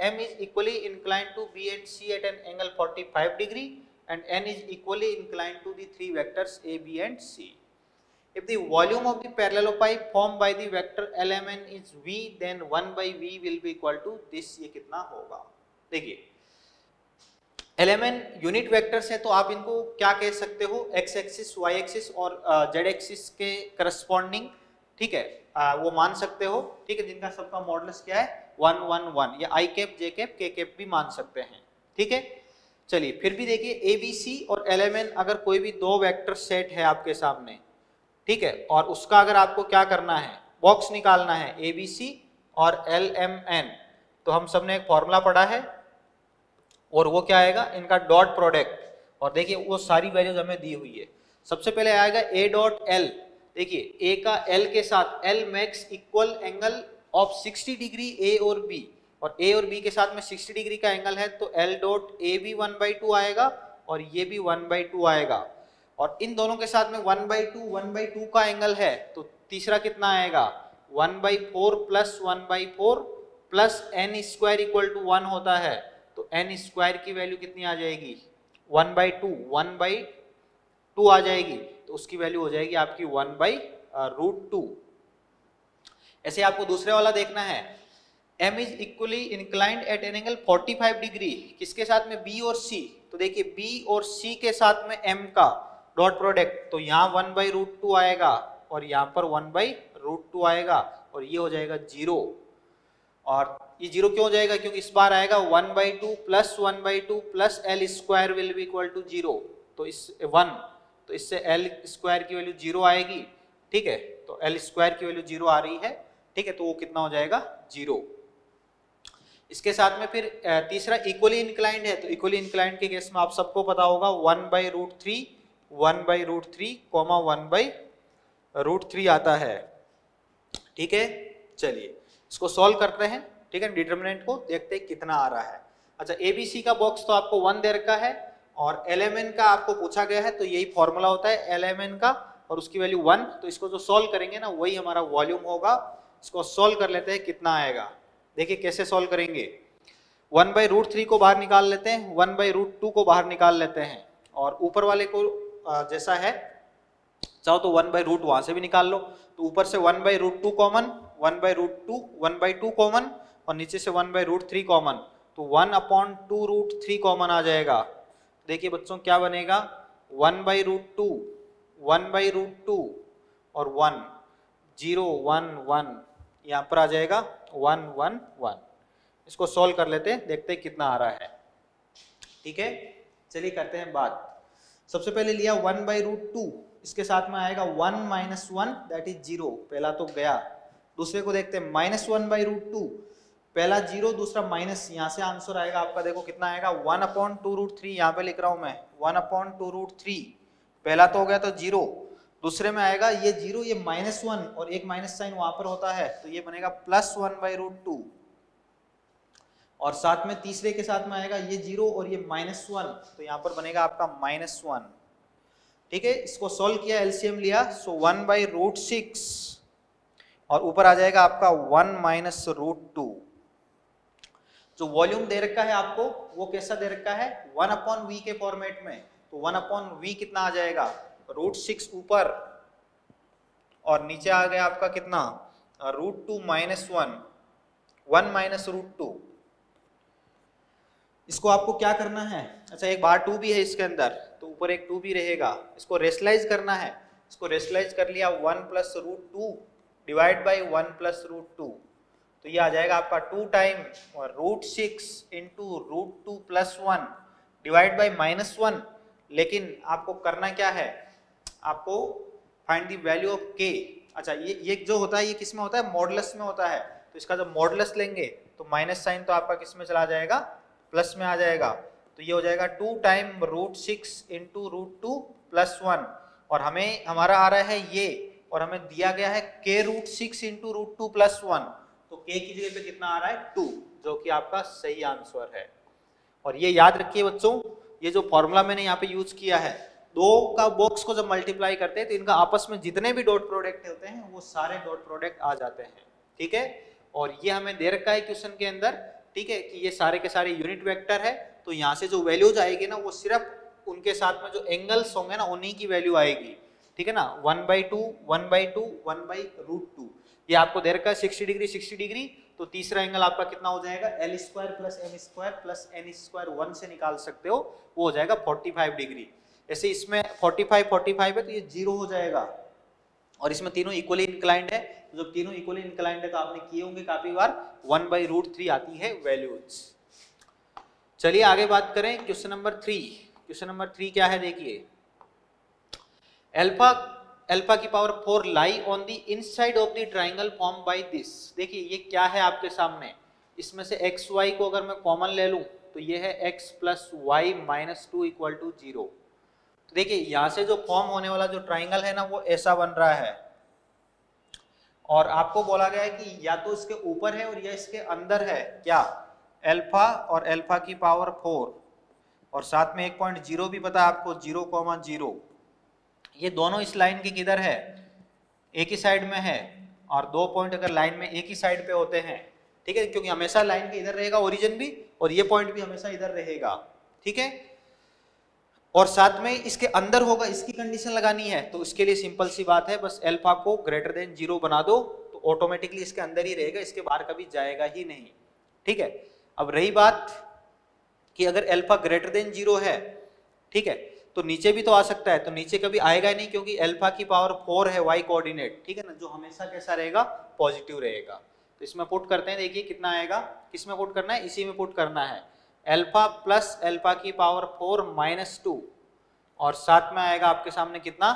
M is equally inclined to B and C at an angle 45 degree and N is equally inclined to the three vectors A, B and C. If the volume of the parallelepiped formed by the vector L, M, N is V, then 1 by V will be equal to this. ये कितना होगा? देखिए L, M, N unit vectors हैं तो आप इनको क्या कह सकते हो, x एक्सिस, y एक्सिस और z एक्सिस के करस्पॉन्डिंग, ठीक है, वो मान सकते हो, ठीक है, जिनका सबका मॉडल्स क्या है 1 1 1, या आई कैप, जे कैप, के कैप भी मान सकते हैं, ठीक है। चलिए फिर भी देखिए ए बी सी और एल एम एन अगर कोई भी दो वेक्टर सेट है आपके सामने, ठीक है, और उसका अगर आपको क्या करना है बॉक्स निकालना है ए बी सी और एल एम एन, तो हम सब ने एक फॉर्मूला पढ़ा है और वो क्या आएगा इनका डॉट प्रोडक्ट, और देखिए वो सारी वैल्यूज हमें दी हुई है। सबसे पहले आएगा ए डॉट एल, देखिए A का L के साथ L makes equal angle of 60 degree A और B, और A और B के साथ में 60 डिग्री का एंगल है तो L डॉट A भी 1/2 आएगा और ये भी 1/2 आएगा, और इन दोनों के साथ में 1/2 का एंगल है तो तीसरा कितना आएगा 1/4 plus 1/4 plus N square equal to 1 होता है, तो एन स्क्वायर की वैल्यू कितनी आ जाएगी 1/2 आ जाएगी, तो उसकी वैल्यू हो जाएगी आपकी 1/√2। ऐसे आपको दूसरे वाला देखना है, m is equally inclined at an angle 45 degree, किसके साथ में b और c, तो देखिए b और c के साथ में m का डॉट प्रोडक्ट, तो यहाँ 1/√2 आएगा और यहाँ पर 1/√2 आएगा और ये हो जाएगा 0, और ये 0 क्यों हो जाएगा क्योंकि इस बार आएगा 1/2 plus 1/2 plus L square will be equal to 0, तो इस 1, तो इससे एल स्क्वायर की वैल्यू 0 आएगी, ठीक है, तो एल स्क्वायर की वैल्यू 0 आ रही है, ठीक है, तो वो कितना हो जाएगा 0। इसके साथ में फिर तीसरा इक्वली इंक्लाइंड है, तो इक्वली इंक्लाइंड के केस में आप सबको पता होगा 1/√3 आता है, ठीक है। चलिए इसको सॉल्व करते हैं, ठीक है, डिटर्मिनेंट को देखते हैं कितना आ रहा है। अच्छा ए बी सी का बॉक्स तो आपको 1 दे रखा है और एल एम एन का आपको पूछा गया है, तो यही फॉर्मूला होता है एल एम एन का और उसकी वैल्यू 1, तो इसको जो सॉल्व करेंगे ना वही हमारा वॉल्यूम होगा। इसको सॉल्व कर लेते हैं कितना आएगा, देखिए कैसे सॉल्व करेंगे, 1/√3 को बाहर निकाल लेते हैं, 1/√2 को बाहर निकाल लेते हैं और ऊपर वाले को जैसा है चाहो तो 1/√, वहाँ से भी निकाल लो, तो ऊपर से 1/√2 कॉमन, 1/√2 कॉमन और नीचे से 1/√3 कॉमन, तो 1/2√3 कॉमन आ जाएगा। देखिए बच्चों क्या बनेगा 1/√2, 1/√2 और 1, 0 1 1, यहाँ पर आ जाएगा 1 1 1। इसको सॉल्व कर लेते हैं, देखते हैं कितना आ रहा है, ठीक है। चलिए करते हैं बात, सबसे पहले लिया 1/√2, इसके साथ में आएगा 1 - 1 दैट इज 0, पहला तो गया, दूसरे को देखते हैं -1/√2, पहला 0 दूसरा माइनस, यहाँ से आंसर आएगा आपका, देखो कितना आएगा 1/2√3, यहाँ पे लिख रहा हूँ मैं 1/2√3, पहला तो हो गया तो 0, दूसरे में आएगा ये 0, ये -1 और एक माइनस साइन वहां पर होता है तो ये बनेगा +1/√2 और साथ में तीसरे के साथ में आएगा ये जीरो और ये -1, तो यहाँ पर बनेगा आपका -1। ठीक है, इसको सॉल्व किया, एलसीएम लिया, सो 1/√6 और ऊपर आ जाएगा आपका 1 - √2। जो वॉल्यूम दे रखा है आपको वो कैसा दे रखा है 1/v के फॉर्मेट में, तो 1/v कितना आ जाएगा √6 ऊपर और नीचे आ गया आपका कितना √2 - 1, 1 - √2। इसको आपको क्या करना है, अच्छा एक बार 2 भी है इसके अंदर तो ऊपर एक 2 भी रहेगा, इसको रेशनलाइज करना है। इसको रेशनलाइज कर लिया 1 + √2 / 1 + √2, तो ये आ जाएगा आपका 2 √6 × √2 + 1 / -1। लेकिन आपको करना क्या है, आपको find the value of k। अच्छा ये जो होता है ये किस में होता है, मॉडुलस में होता है, तो इसका जब मॉडुलस लेंगे तो माइनस साइन तो आपका किस में चला जाएगा, प्लस में आ जाएगा। तो ये हो जाएगा 2 √6 × √2 + 1 और हमें हमारा आ रहा है ये और हमें दिया गया है k√6 × √2 + 1, तो k की जगह पे कितना आ रहा है 2, जो कि आपका सही आंसर है। और ये याद रखिए बच्चों, ये जो फॉर्मूला मैंने यहाँ पे यूज किया है, 2 का बॉक्स को जब मल्टीप्लाई करते हैं तो इनका आपस में जितने भी डॉट प्रोडक्ट होते हैं वो सारे डॉट प्रोडक्ट आ जाते हैं। ठीक है, और ये हमें दे रखा है क्वेश्चन के अंदर, ठीक है, कि ये सारे के सारे यूनिट वेक्टर है, तो यहाँ से जो वैल्यूज आएगी ना वो सिर्फ उनके साथ में जो एंगल्स होंगे ना उन्हीं की वैल्यू आएगी। ठीक है ना, 1/2, 1/2, 1/√2 ये आपको दे रखा है 60 डिग्री, तो तीसरा एंगल आपका कितना हो जाएगा L² + M² + N² 1 से निकाल सकते हो, वो हो जाएगा 45 डिग्री। ऐसे इसमें 45 45 है तो ये 0 हो जाएगा, और इसमें तीनों इक्वली इंक्लाइंड है, जब तीनों इक्वली इंक्लाइंड है तो आपने किए होंगे काफी बार 1/√3 आती है वैल्यूज। चलिए आगे बात करें क्वेश्चन नंबर 3। क्वेश्चन नंबर 3 क्या है, देखिए α⁴ lie on the inside of the triangle form by this. देखिए ये क्या है आपके सामने, इसमें से एक्स वाई को अगर मैं कॉमन ले लूं तो ये है x + y - 2 = 0। तो देखिए यहाँ से जो फॉर्म होने वाला जो ट्राइंगल है ना वो ऐसा बन रहा है, और आपको बोला गया है कि या तो इसके ऊपर है और या इसके अंदर है क्या अल्फा और α⁴, और साथ में 1.0 भी पता है आपको 0,0। ये दोनों इस लाइन के किधर है, एक ही साइड में है, और 2 पॉइंट अगर लाइन में एक ही साइड पे होते हैं, ठीक है, क्योंकि हमेशा लाइन के इधर रहेगा ओरिजिन भी और ये पॉइंट भी हमेशा इधर रहेगा। ठीक है, और साथ में इसके अंदर होगा, इसकी कंडीशन लगानी है, तो इसके लिए सिंपल सी बात है, बस अल्फा को > 0 बना दो तो ऑटोमेटिकली इसके अंदर ही रहेगा, इसके बाहर कभी जाएगा ही नहीं। ठीक है, अब रही बात कि अगर अल्फा > 0 है, ठीक है, तो नीचे भी तो आ सकता है, तो नीचे कभी आएगा ही नहीं क्योंकि α⁴ है y कोऑर्डिनेट, ठीक है ना, जो हमेशा कैसा रहेगा पॉजिटिव रहेगा। तो इसमें पुट करते हैं, देखिए कितना आएगा, किसमें पुट करना है, इसी में पुट करना है, α + α⁴ - 2 और साथ में आएगा आपके सामने कितना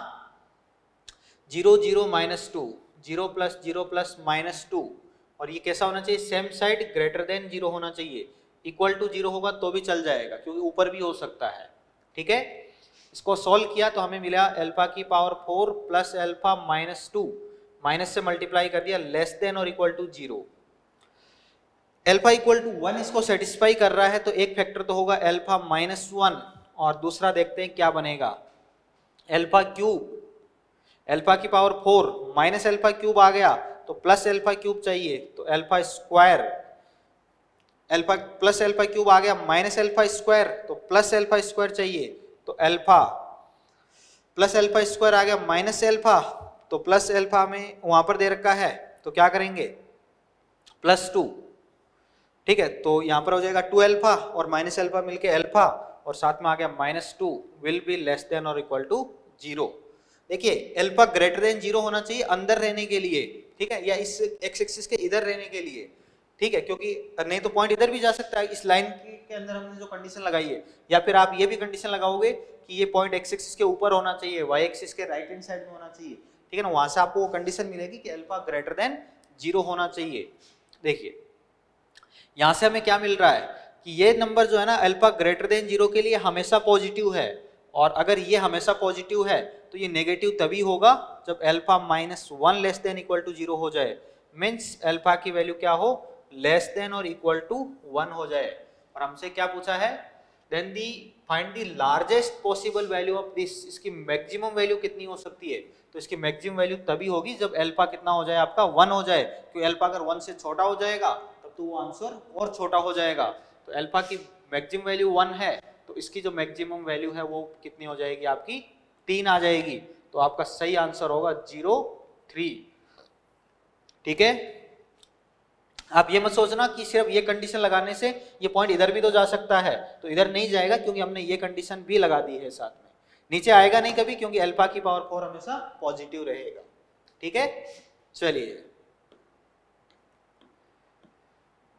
0 - 0 - 2, 0 + 0 + -2, और ये कैसा होना चाहिए सेम साइड > 0 होना चाहिए, = 0 होगा तो भी चल जाएगा क्योंकि ऊपर भी हो सकता है। ठीक है, इसको सॉल्व किया तो हमें मिला α⁴ + α - 2, माइनस से मल्टीप्लाई कर दिया, < <0। α = 1 इसको सेटिस्फाई कर रहा है, तो एक फैक्टर तो होगा α - 1 और दूसरा देखते हैं क्या बनेगा α³ -α³ आ गया तो +α³ चाहिए, तो α² + α³ आ गया -α² तो +α² चाहिए, तो α + α² आ गया -α तो +α में वहां पर दे रखा है तो क्या करेंगे +2। ठीक है, तो यहां पर हो जाएगा 2α और -α मिलके α और साथ में आ गया -2 विल बी < <0। देखिए अल्फा > 0 होना चाहिए अंदर रहने के लिए, ठीक है, या इस एक्स एक्सिस के इधर रहने के लिए, ठीक है, क्योंकि नहीं तो पॉइंट इधर भी जा सकता है, इस लाइन के अंदर हमने जो कंडीशन लगाई है, या फिर आप ये भी कंडीशन लगाओगे कि ये पॉइंट x एक्सिस के ऊपर होना चाहिए, y एक्सिस के राइट हैंड साइड में होना चाहिए, ठीक है ना, वहां से आपको वो कंडीशन मिलेगी कि α > 0 होना चाहिए। देखिए यहाँ से हमें क्या मिल रहा है कि ये नंबर जो है ना α > 0 के लिए हमेशा पॉजिटिव है, और अगर ये हमेशा पॉजिटिव है तो ये नेगेटिव तभी होगा जब α - 1 < <0 हो जाए, मीन्स अल्फा की वैल्यू क्या हो लेस देन और इक्वल टू 1 हो जाए। और हमसे क्या पूछा है, then the find the largest possible value of this, इसकी मैक्सिमम वैल्यू कितनी हो सकती है। तो इसकी मैक्सिमम वैल्यू तभी होगी जब एल्फा कितना हो जाए आपका 1 हो जाए, क्योंकि एल्फा अगर 1 से छोटा हो जाएगा तब तो वो आंसर और छोटा हो जाएगा। तो एल्फा की मैक्सिमम वैल्यू 1 है तो इसकी जो मैक्सिमम वैल्यू है वो कितनी हो जाएगी आपकी 3 आ जाएगी। तो आपका सही आंसर होगा 0.3। ठीक है, आप ये मत सोचना कि सिर्फ ये कंडीशन लगाने से ये पॉइंट इधर भी तो जा सकता है, तो इधर नहीं जाएगा क्योंकि हमने ये कंडीशन भी लगा दी है साथ में। नीचे आएगा नहीं कभी क्योंकि अल्फा की पावर 4 हमेशा पॉजिटिव रहेगा। ठीक है, चलिए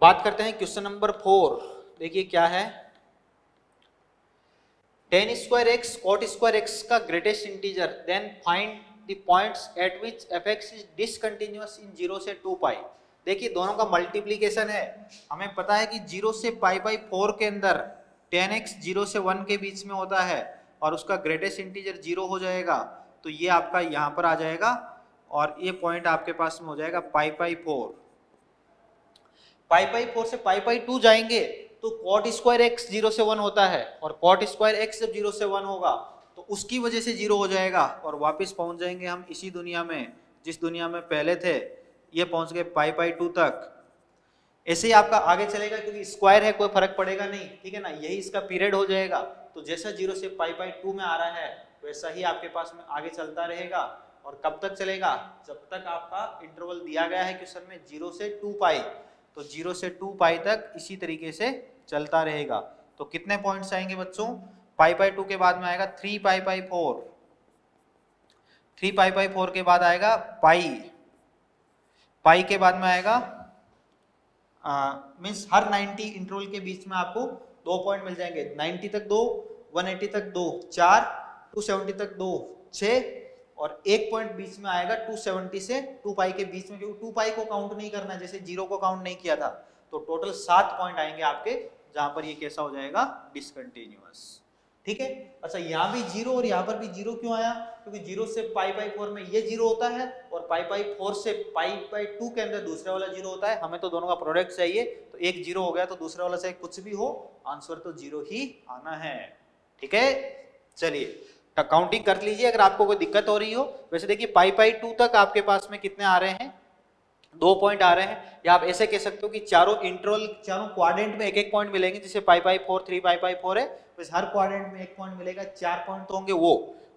बात करते हैं क्वेश्चन नंबर 4। देखिए क्या है, tan square x cot square x का greatest integer, then find the points at which fx is discontinuous in 0 से 2 पाई। देखिए दोनों का मल्टीप्लिकेशन है, हमें पता है कि 0 से पाई बाई 4 के अंदर tan x 0 से 1 के बीच में होता है और उसका ग्रेटेस्ट इंटीजर 0 हो जाएगा। तो ये आपका यहाँ पर आ जाएगा और ये पॉइंट आपके पास में हो जाएगा पाई बाई 4। पाई बाई 4 से पाई बाई 2 जाएंगे तो कॉट स्क्वायर एक्स 0 से 1 होता है और कॉट स्क्वायर एक्स जब 0 से 1 होगा तो उसकी वजह से 0 हो जाएगा और वापस पहुंच जाएंगे हम इसी दुनिया में जिस दुनिया में पहले थे। ये पहुंच गए पाई बाई 2 तक, ऐसे ही आपका आगे चलेगा क्योंकि स्क्वायर है कोई फर्क पड़ेगा नहीं। ठीक है ना, यही इसका पीरियड हो जाएगा। तो जैसा 0 से पाई बाई 2 में आ रहा है वैसा ही आपके पास में आगे चलता रहेगा और कब तक चलेगा, जब तक आपका इंटरवल दिया गया है क्वेश्चन में 0 से 2 पाई। तो 0 से 2 पाई तक इसी तरीके से चलता रहेगा। तो कितने पॉइंट्स आएंगे बच्चों, पाई बाई 2 के बाद में आएगा 3 पाई बाई 4, 3 पाई बाई 4 के बाद आएगा पाई, पाई के बाद में आएगा मीन्स हर 90 इंटरवल के बीच में आपको 2 पॉइंट मिल जाएंगे। 90 तक 2, 180 तक 2, 4, 270 तक 2, 6 और 1 पॉइंट बीच में आएगा 270 से 2 पाई के बीच में, क्योंकि 2 पाई को काउंट नहीं करना, जैसे 0 को काउंट नहीं किया था। तो टोटल 7 पॉइंट आएंगे आपके जहां पर ये कैसा हो जाएगा डिसकंटिन्यूअस। ठीक है, अच्छा यहाँ भी 0 और यहाँ पर भी 0 क्यों आया, क्योंकि 0 से पाई बाई 4 में ये 0 होता है और पाई बाई 4 से पाई बाई 2 के अंदर दूसरा वाला 0 होता है। हमें तो दोनों का प्रोडक्ट चाहिए, तो एक 0 हो गया तो दूसरा वाला चाहे कुछ भी हो आंसर तो 0 ही आना है। ठीक है, चलिए काउंटिंग कर लीजिए अगर आपको कोई दिक्कत हो रही हो। वैसे देखिए पाई बाई 2 तक आपके पास में कितने आ रहे हैं, 2 पॉइंट आ रहे हैं, या आप ऐसे कह सकते हो कि चारों इंटरवल चारों क्वाड्रेंट में 1-1 पॉइंट मिलेंगे। जैसे पाई बाई 4 3 पाई बाई 4 है, वैसे हर क्वाड्रेंट में 1 पॉइंट मिलेगा। 4 पॉइंट तो होंगे वो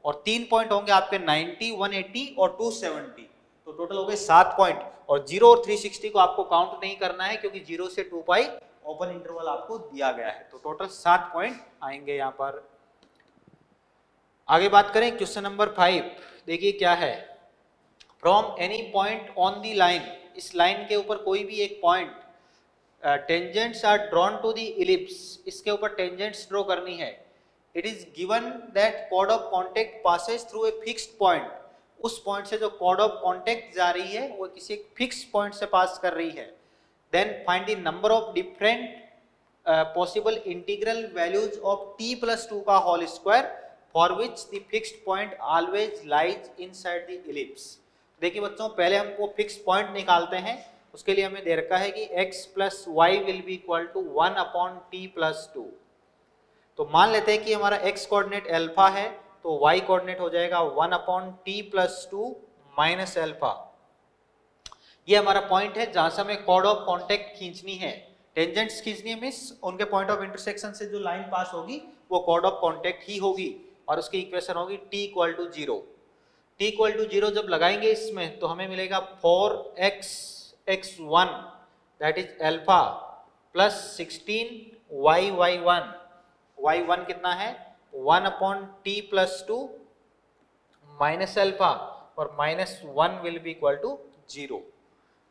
और 3 पॉइंट होंगे आपके 90, 180 और 270। तो टोटल हो गए 7 पॉइंट और 0 और 360 को आपको काउंट नहीं करना है क्योंकि 0 से 2 पाई ओपन इंटरवल आपको दिया गया है। तो टोटल 7 पॉइंट आएंगे यहाँ पर। आगे बात करें क्वेश्चन नंबर 5। देखिए क्या है, from any point on the line, इस लाइन के ऊपर कोई भी एक point, tangents are drawn to the ellipse, इसके ऊपर टेंजेंट्स ड्रॉ करनी है। It is given that chord of contact passes through a fixed point, उस पॉइंट से जो कॉर्ड ऑफ कॉन्टेक्ट जा रही है वो किसी एक फिक्स पॉइंट से पास कर रही है। Then find the number of different possible integral values of t+2 का whole square for which the fixed point always lies inside the ellipse. देखिए बच्चों, पहले हमको फिक्स्ड पॉइंट निकालते हैं, उसके लिए हमें दे रखा है कि x + y will be equal to 1/t+2। तो मान लेते हैं कि हमारा x कोऑर्डिनेट अल्फा है तो y कोऑर्डिनेट हो जाएगा 1/t+2 - अल्फा। ये हमारा पॉइंट है जहां से हमें कॉर्ड ऑफ कॉन्टेक्ट खींचनी है, टेंजेंट्स खींचनी है, मीन्स उनके पॉइंट ऑफ इंटरसेक्शन से जो लाइन पास होगी वो कॉर्ड ऑफ कॉन्टेक्ट ही होगी। और उसकी इक्वेशन होगी t इक्वल टू जीरो जब लगाएंगे इसमें तो हमें मिलेगा 4x x1 that is alpha plus 16 y y1। y1 कितना है 1/t+2 - अल्फा और -1 विल बी इक्वल टू 0।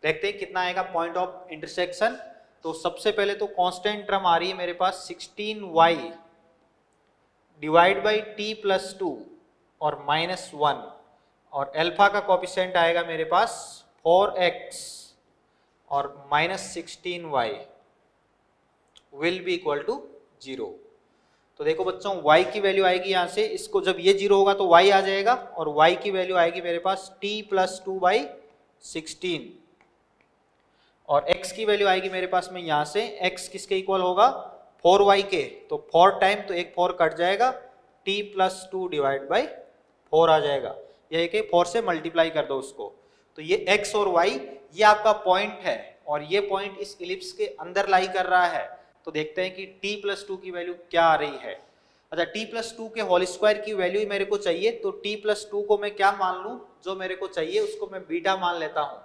देखते हैं कितना आएगा पॉइंट ऑफ इंटरसेक्शन। तो सबसे पहले तो कांस्टेंट टर्म आ रही है मेरे पास 16y डिवाइड बाई t+2 और -1 और अल्फा का कोफिशिएंट आएगा मेरे पास 4x और -16y will be equal to 0। तो देखो बच्चों y की वैल्यू आएगी यहाँ से, इसको जब ये 0 होगा तो y आ जाएगा और y की वैल्यू आएगी मेरे पास t+2/16 और x की वैल्यू आएगी मेरे पास में यहाँ से x किसके इक्वल होगा 4y के, तो 4 टाइम तो एक 4 कट जाएगा, t प्लस 2 डिवाइड बाई 4 आ जाएगा। यह कि 4 से मल्टीप्लाई कर दो उसको, तो ये x और y ये आपका पॉइंट है और ये पॉइंट इस इलिप्स के अंदर लाई कर रहा है। तो देखते हैं कि t प्लस 2 की वैल्यू क्या आ रही है। अच्छा t प्लस 2 के होल स्क्वायर की वैल्यू मेरे को चाहिए, तो t प्लस 2 को मैं क्या मान लूँ, जो मेरे को चाहिए उसको मैं बीटा मान लेता हूँ,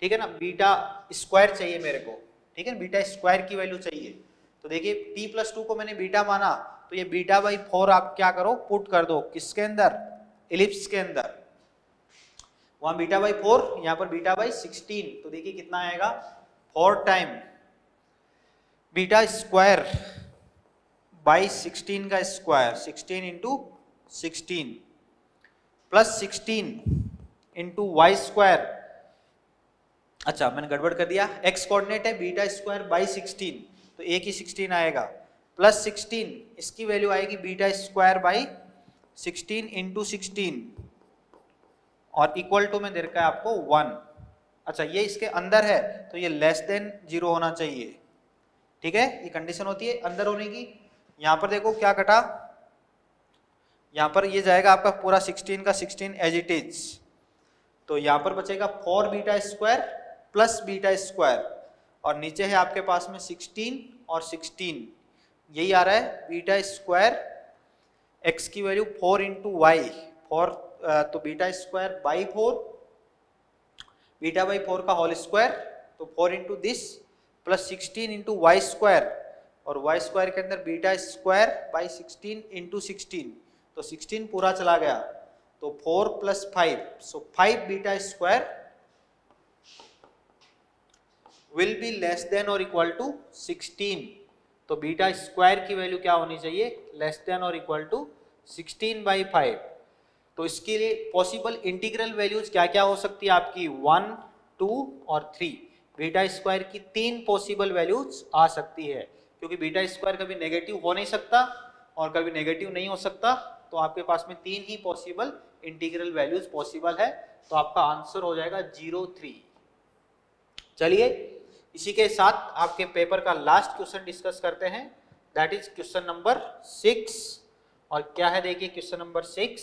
ठीक है ना, बीटा स्क्वायर चाहिए मेरे को, ठीक है, बीटा स्क्वायर की वैल्यू चाहिए। तो देखिए t प्लस 2 को मैंने बीटा माना, तो ये बीटा बाई 4 आप क्या करो पुट कर दो किसके अंदर, इलिप्स के अंदर, वहाँ बीटा बाई 4, यहाँ पर बीटा बाई 16। तो देखिए कितना आएगा 4 टाइम बीटा स्क्वायर बाई 16 का square, 16 into 16 plus 16 into y square. अच्छा मैंने गड़बड़ कर दिया, x कोऑर्डिनेट है बीटा स्क्वायर बाई 16, तो a की 16 आएगा प्लस 16, इसकी वैल्यू आएगी बीटा स्क्वायर बाई 16 इंटू 16 और इक्वल टू में दे रखा है आपको 1। अच्छा ये इसके अंदर है तो ये लेस देन 0 होना चाहिए, ठीक है, ये कंडीशन होती है अंदर होने की। यहाँ पर देखो क्या कटा, यहाँ पर ये जाएगा आपका पूरा 16 का 16 एज इट इज, तो यहाँ पर बचेगा 4 beta square plus beta square और नीचे है आपके पास में 16 और 16, यही आ रहा है बीटा स्क्वायर, x की वैल्यू 4 इंटू वाई 4, तो beta square by 4, beta by 4 का होल स्क्वायर, तो 4 into this plus 16 into y square और वाई स्क्वायर के अंदर बीटा स्क्वायर बाई 16 इंटू 16, तो 16 पूरा चला गया, तो 4 plus 5, so 5 beta square will be less than or equal to 16, तो बीटा स्क्वायर की वैल्यू क्या होनी चाहिए less than or equal to 16 by 5। तो इसके लिए पॉसिबल इंटीग्रल वैल्यूज क्या क्या हो सकती है आपकी 1, 2 और 3, बीटा स्क्वायर की 3 पॉसिबल वैल्यूज आ सकती है, क्योंकि बीटा स्क्वायर कभी नेगेटिव हो नहीं सकता और कभी नेगेटिव नहीं हो सकता, तो आपके पास में 3 ही पॉसिबल इंटीग्रल वैल्यूज पॉसिबल है, तो आपका आंसर हो जाएगा 0, 3। चलिए इसी के साथ आपके पेपर का लास्ट क्वेश्चन डिस्कस करते हैं, दैट इज क्वेश्चन नंबर 6। और क्या है देखिए क्वेश्चन नंबर 6,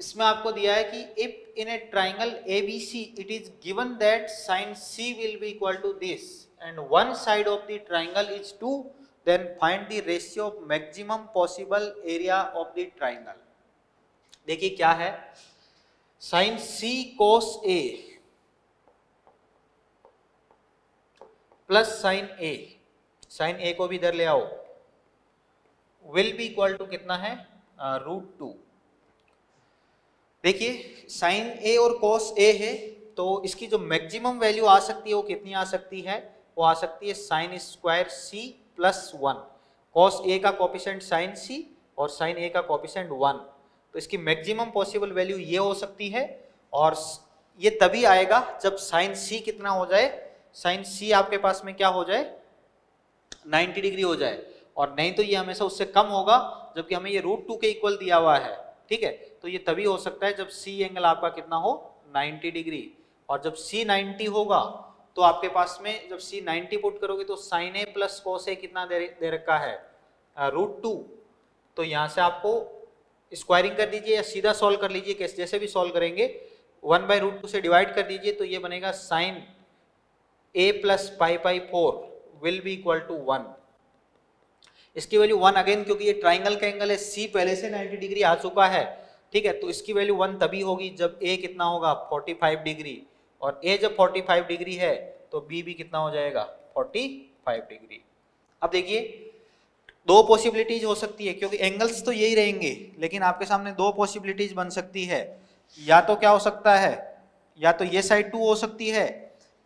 इसमें आपको दिया है कि if in a triangle ABC it is given that sine C will be equal to this and one side of the triangle is 2, then find the ratio of maximum possible area of the triangle. देखिए क्या है, sine C cos A plus sine A, sine A को भी इधर ले आओ, will be equal to कितना है √2। देखिए साइन ए और कॉस ए है, तो इसकी जो मैक्सिमम वैल्यू आ सकती है वो कितनी आ सकती है, वो आ सकती है sine square C plus 1, cos A का कोफिशिएंट साइन सी और साइन ए का कोफिशिएंट 1, तो इसकी मैक्सिमम पॉसिबल वैल्यू ये हो सकती है। और ये तभी आएगा जब साइन सी कितना हो जाए, साइन सी आपके पास में क्या हो जाए 90 डिग्री हो जाए, और नहीं तो ये हमेशा उससे कम होगा, जबकि हमें ये √2 के इक्वल दिया हुआ है, ठीक है, तो ये तभी हो सकता है जब सी एंगल आपका कितना हो 90 डिग्री। और जब सी 90 होगा तो आपके पास में जब सी 90 पुट करोगे तो साइन ए प्लस कोस ए कितना दे रखा है √2, तो यहाँ से आपको स्क्वायरिंग कर दीजिए या सीधा सॉल्व कर लीजिए, जैसे भी सॉल्व करेंगे 1/√2 से डिवाइड कर दीजिए, तो ये बनेगा sine a plus pi by 4 will be equal to 1। इसकी वैल्यू 1 अगेन, क्योंकि ये ट्राइंगल का एंगल है, c पहले से 90 डिग्री आ चुका है, ठीक है, तो इसकी वैल्यू 1 तभी होगी जब a कितना होगा 45 डिग्री, और a जब 45 डिग्री है तो b भी कितना हो जाएगा 45 डिग्री। अब देखिए दो पॉसिबिलिटीज हो सकती है, क्योंकि एंगल्स तो यही रहेंगे, लेकिन आपके सामने दो पॉसिबिलिटीज बन सकती है, या तो क्या हो सकता है, या तो ये साइड 2 हो सकती है,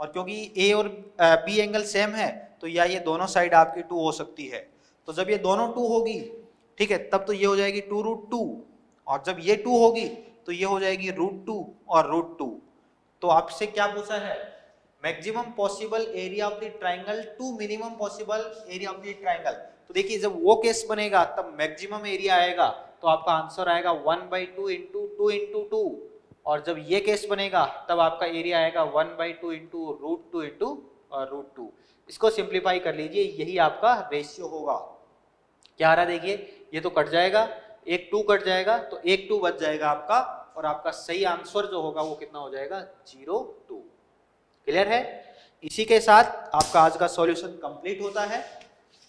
और क्योंकि ए और बी एंगल सेम है तो या ये दोनों साइड आपकी 2 हो सकती है। तो जब ये दोनों 2 होगी, ठीक है, तब तो ये हो जाएगी 2√2, और जब ये 2 होगी तो ये हो जाएगी √2 और √2। तो आपसे क्या पूछा है, maximum possible area of the triangle to minimum possible area of the triangle. तो देखिए जब वो केस बनेगा तब मैक्सिमम एरिया आएगा, तो आपका आंसर आएगा 1/2 इंटू 2 इंटू 2, और जब ये केस बनेगा तब आपका एरिया आएगा 1/2 इंटू √2 इसको सिंप्लीफाई कर लीजिए, यही आपका रेशियो होगा। क्या आ रहा देखिए, ये तो कट जाएगा, एक 2 कट जाएगा तो एक 2 बच जाएगा आपका, और आपका सही आंसर जो होगा वो कितना हो जाएगा 0.2। क्लियर है? इसी के साथ आपका आज का सॉल्यूशन कंप्लीट होता है।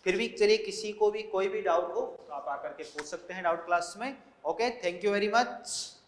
फिर भी चलिए किसी को भी कोई भी डाउट हो तो आप आकर के पूछ सकते हैं डाउट क्लास में। Okay, thank you very much.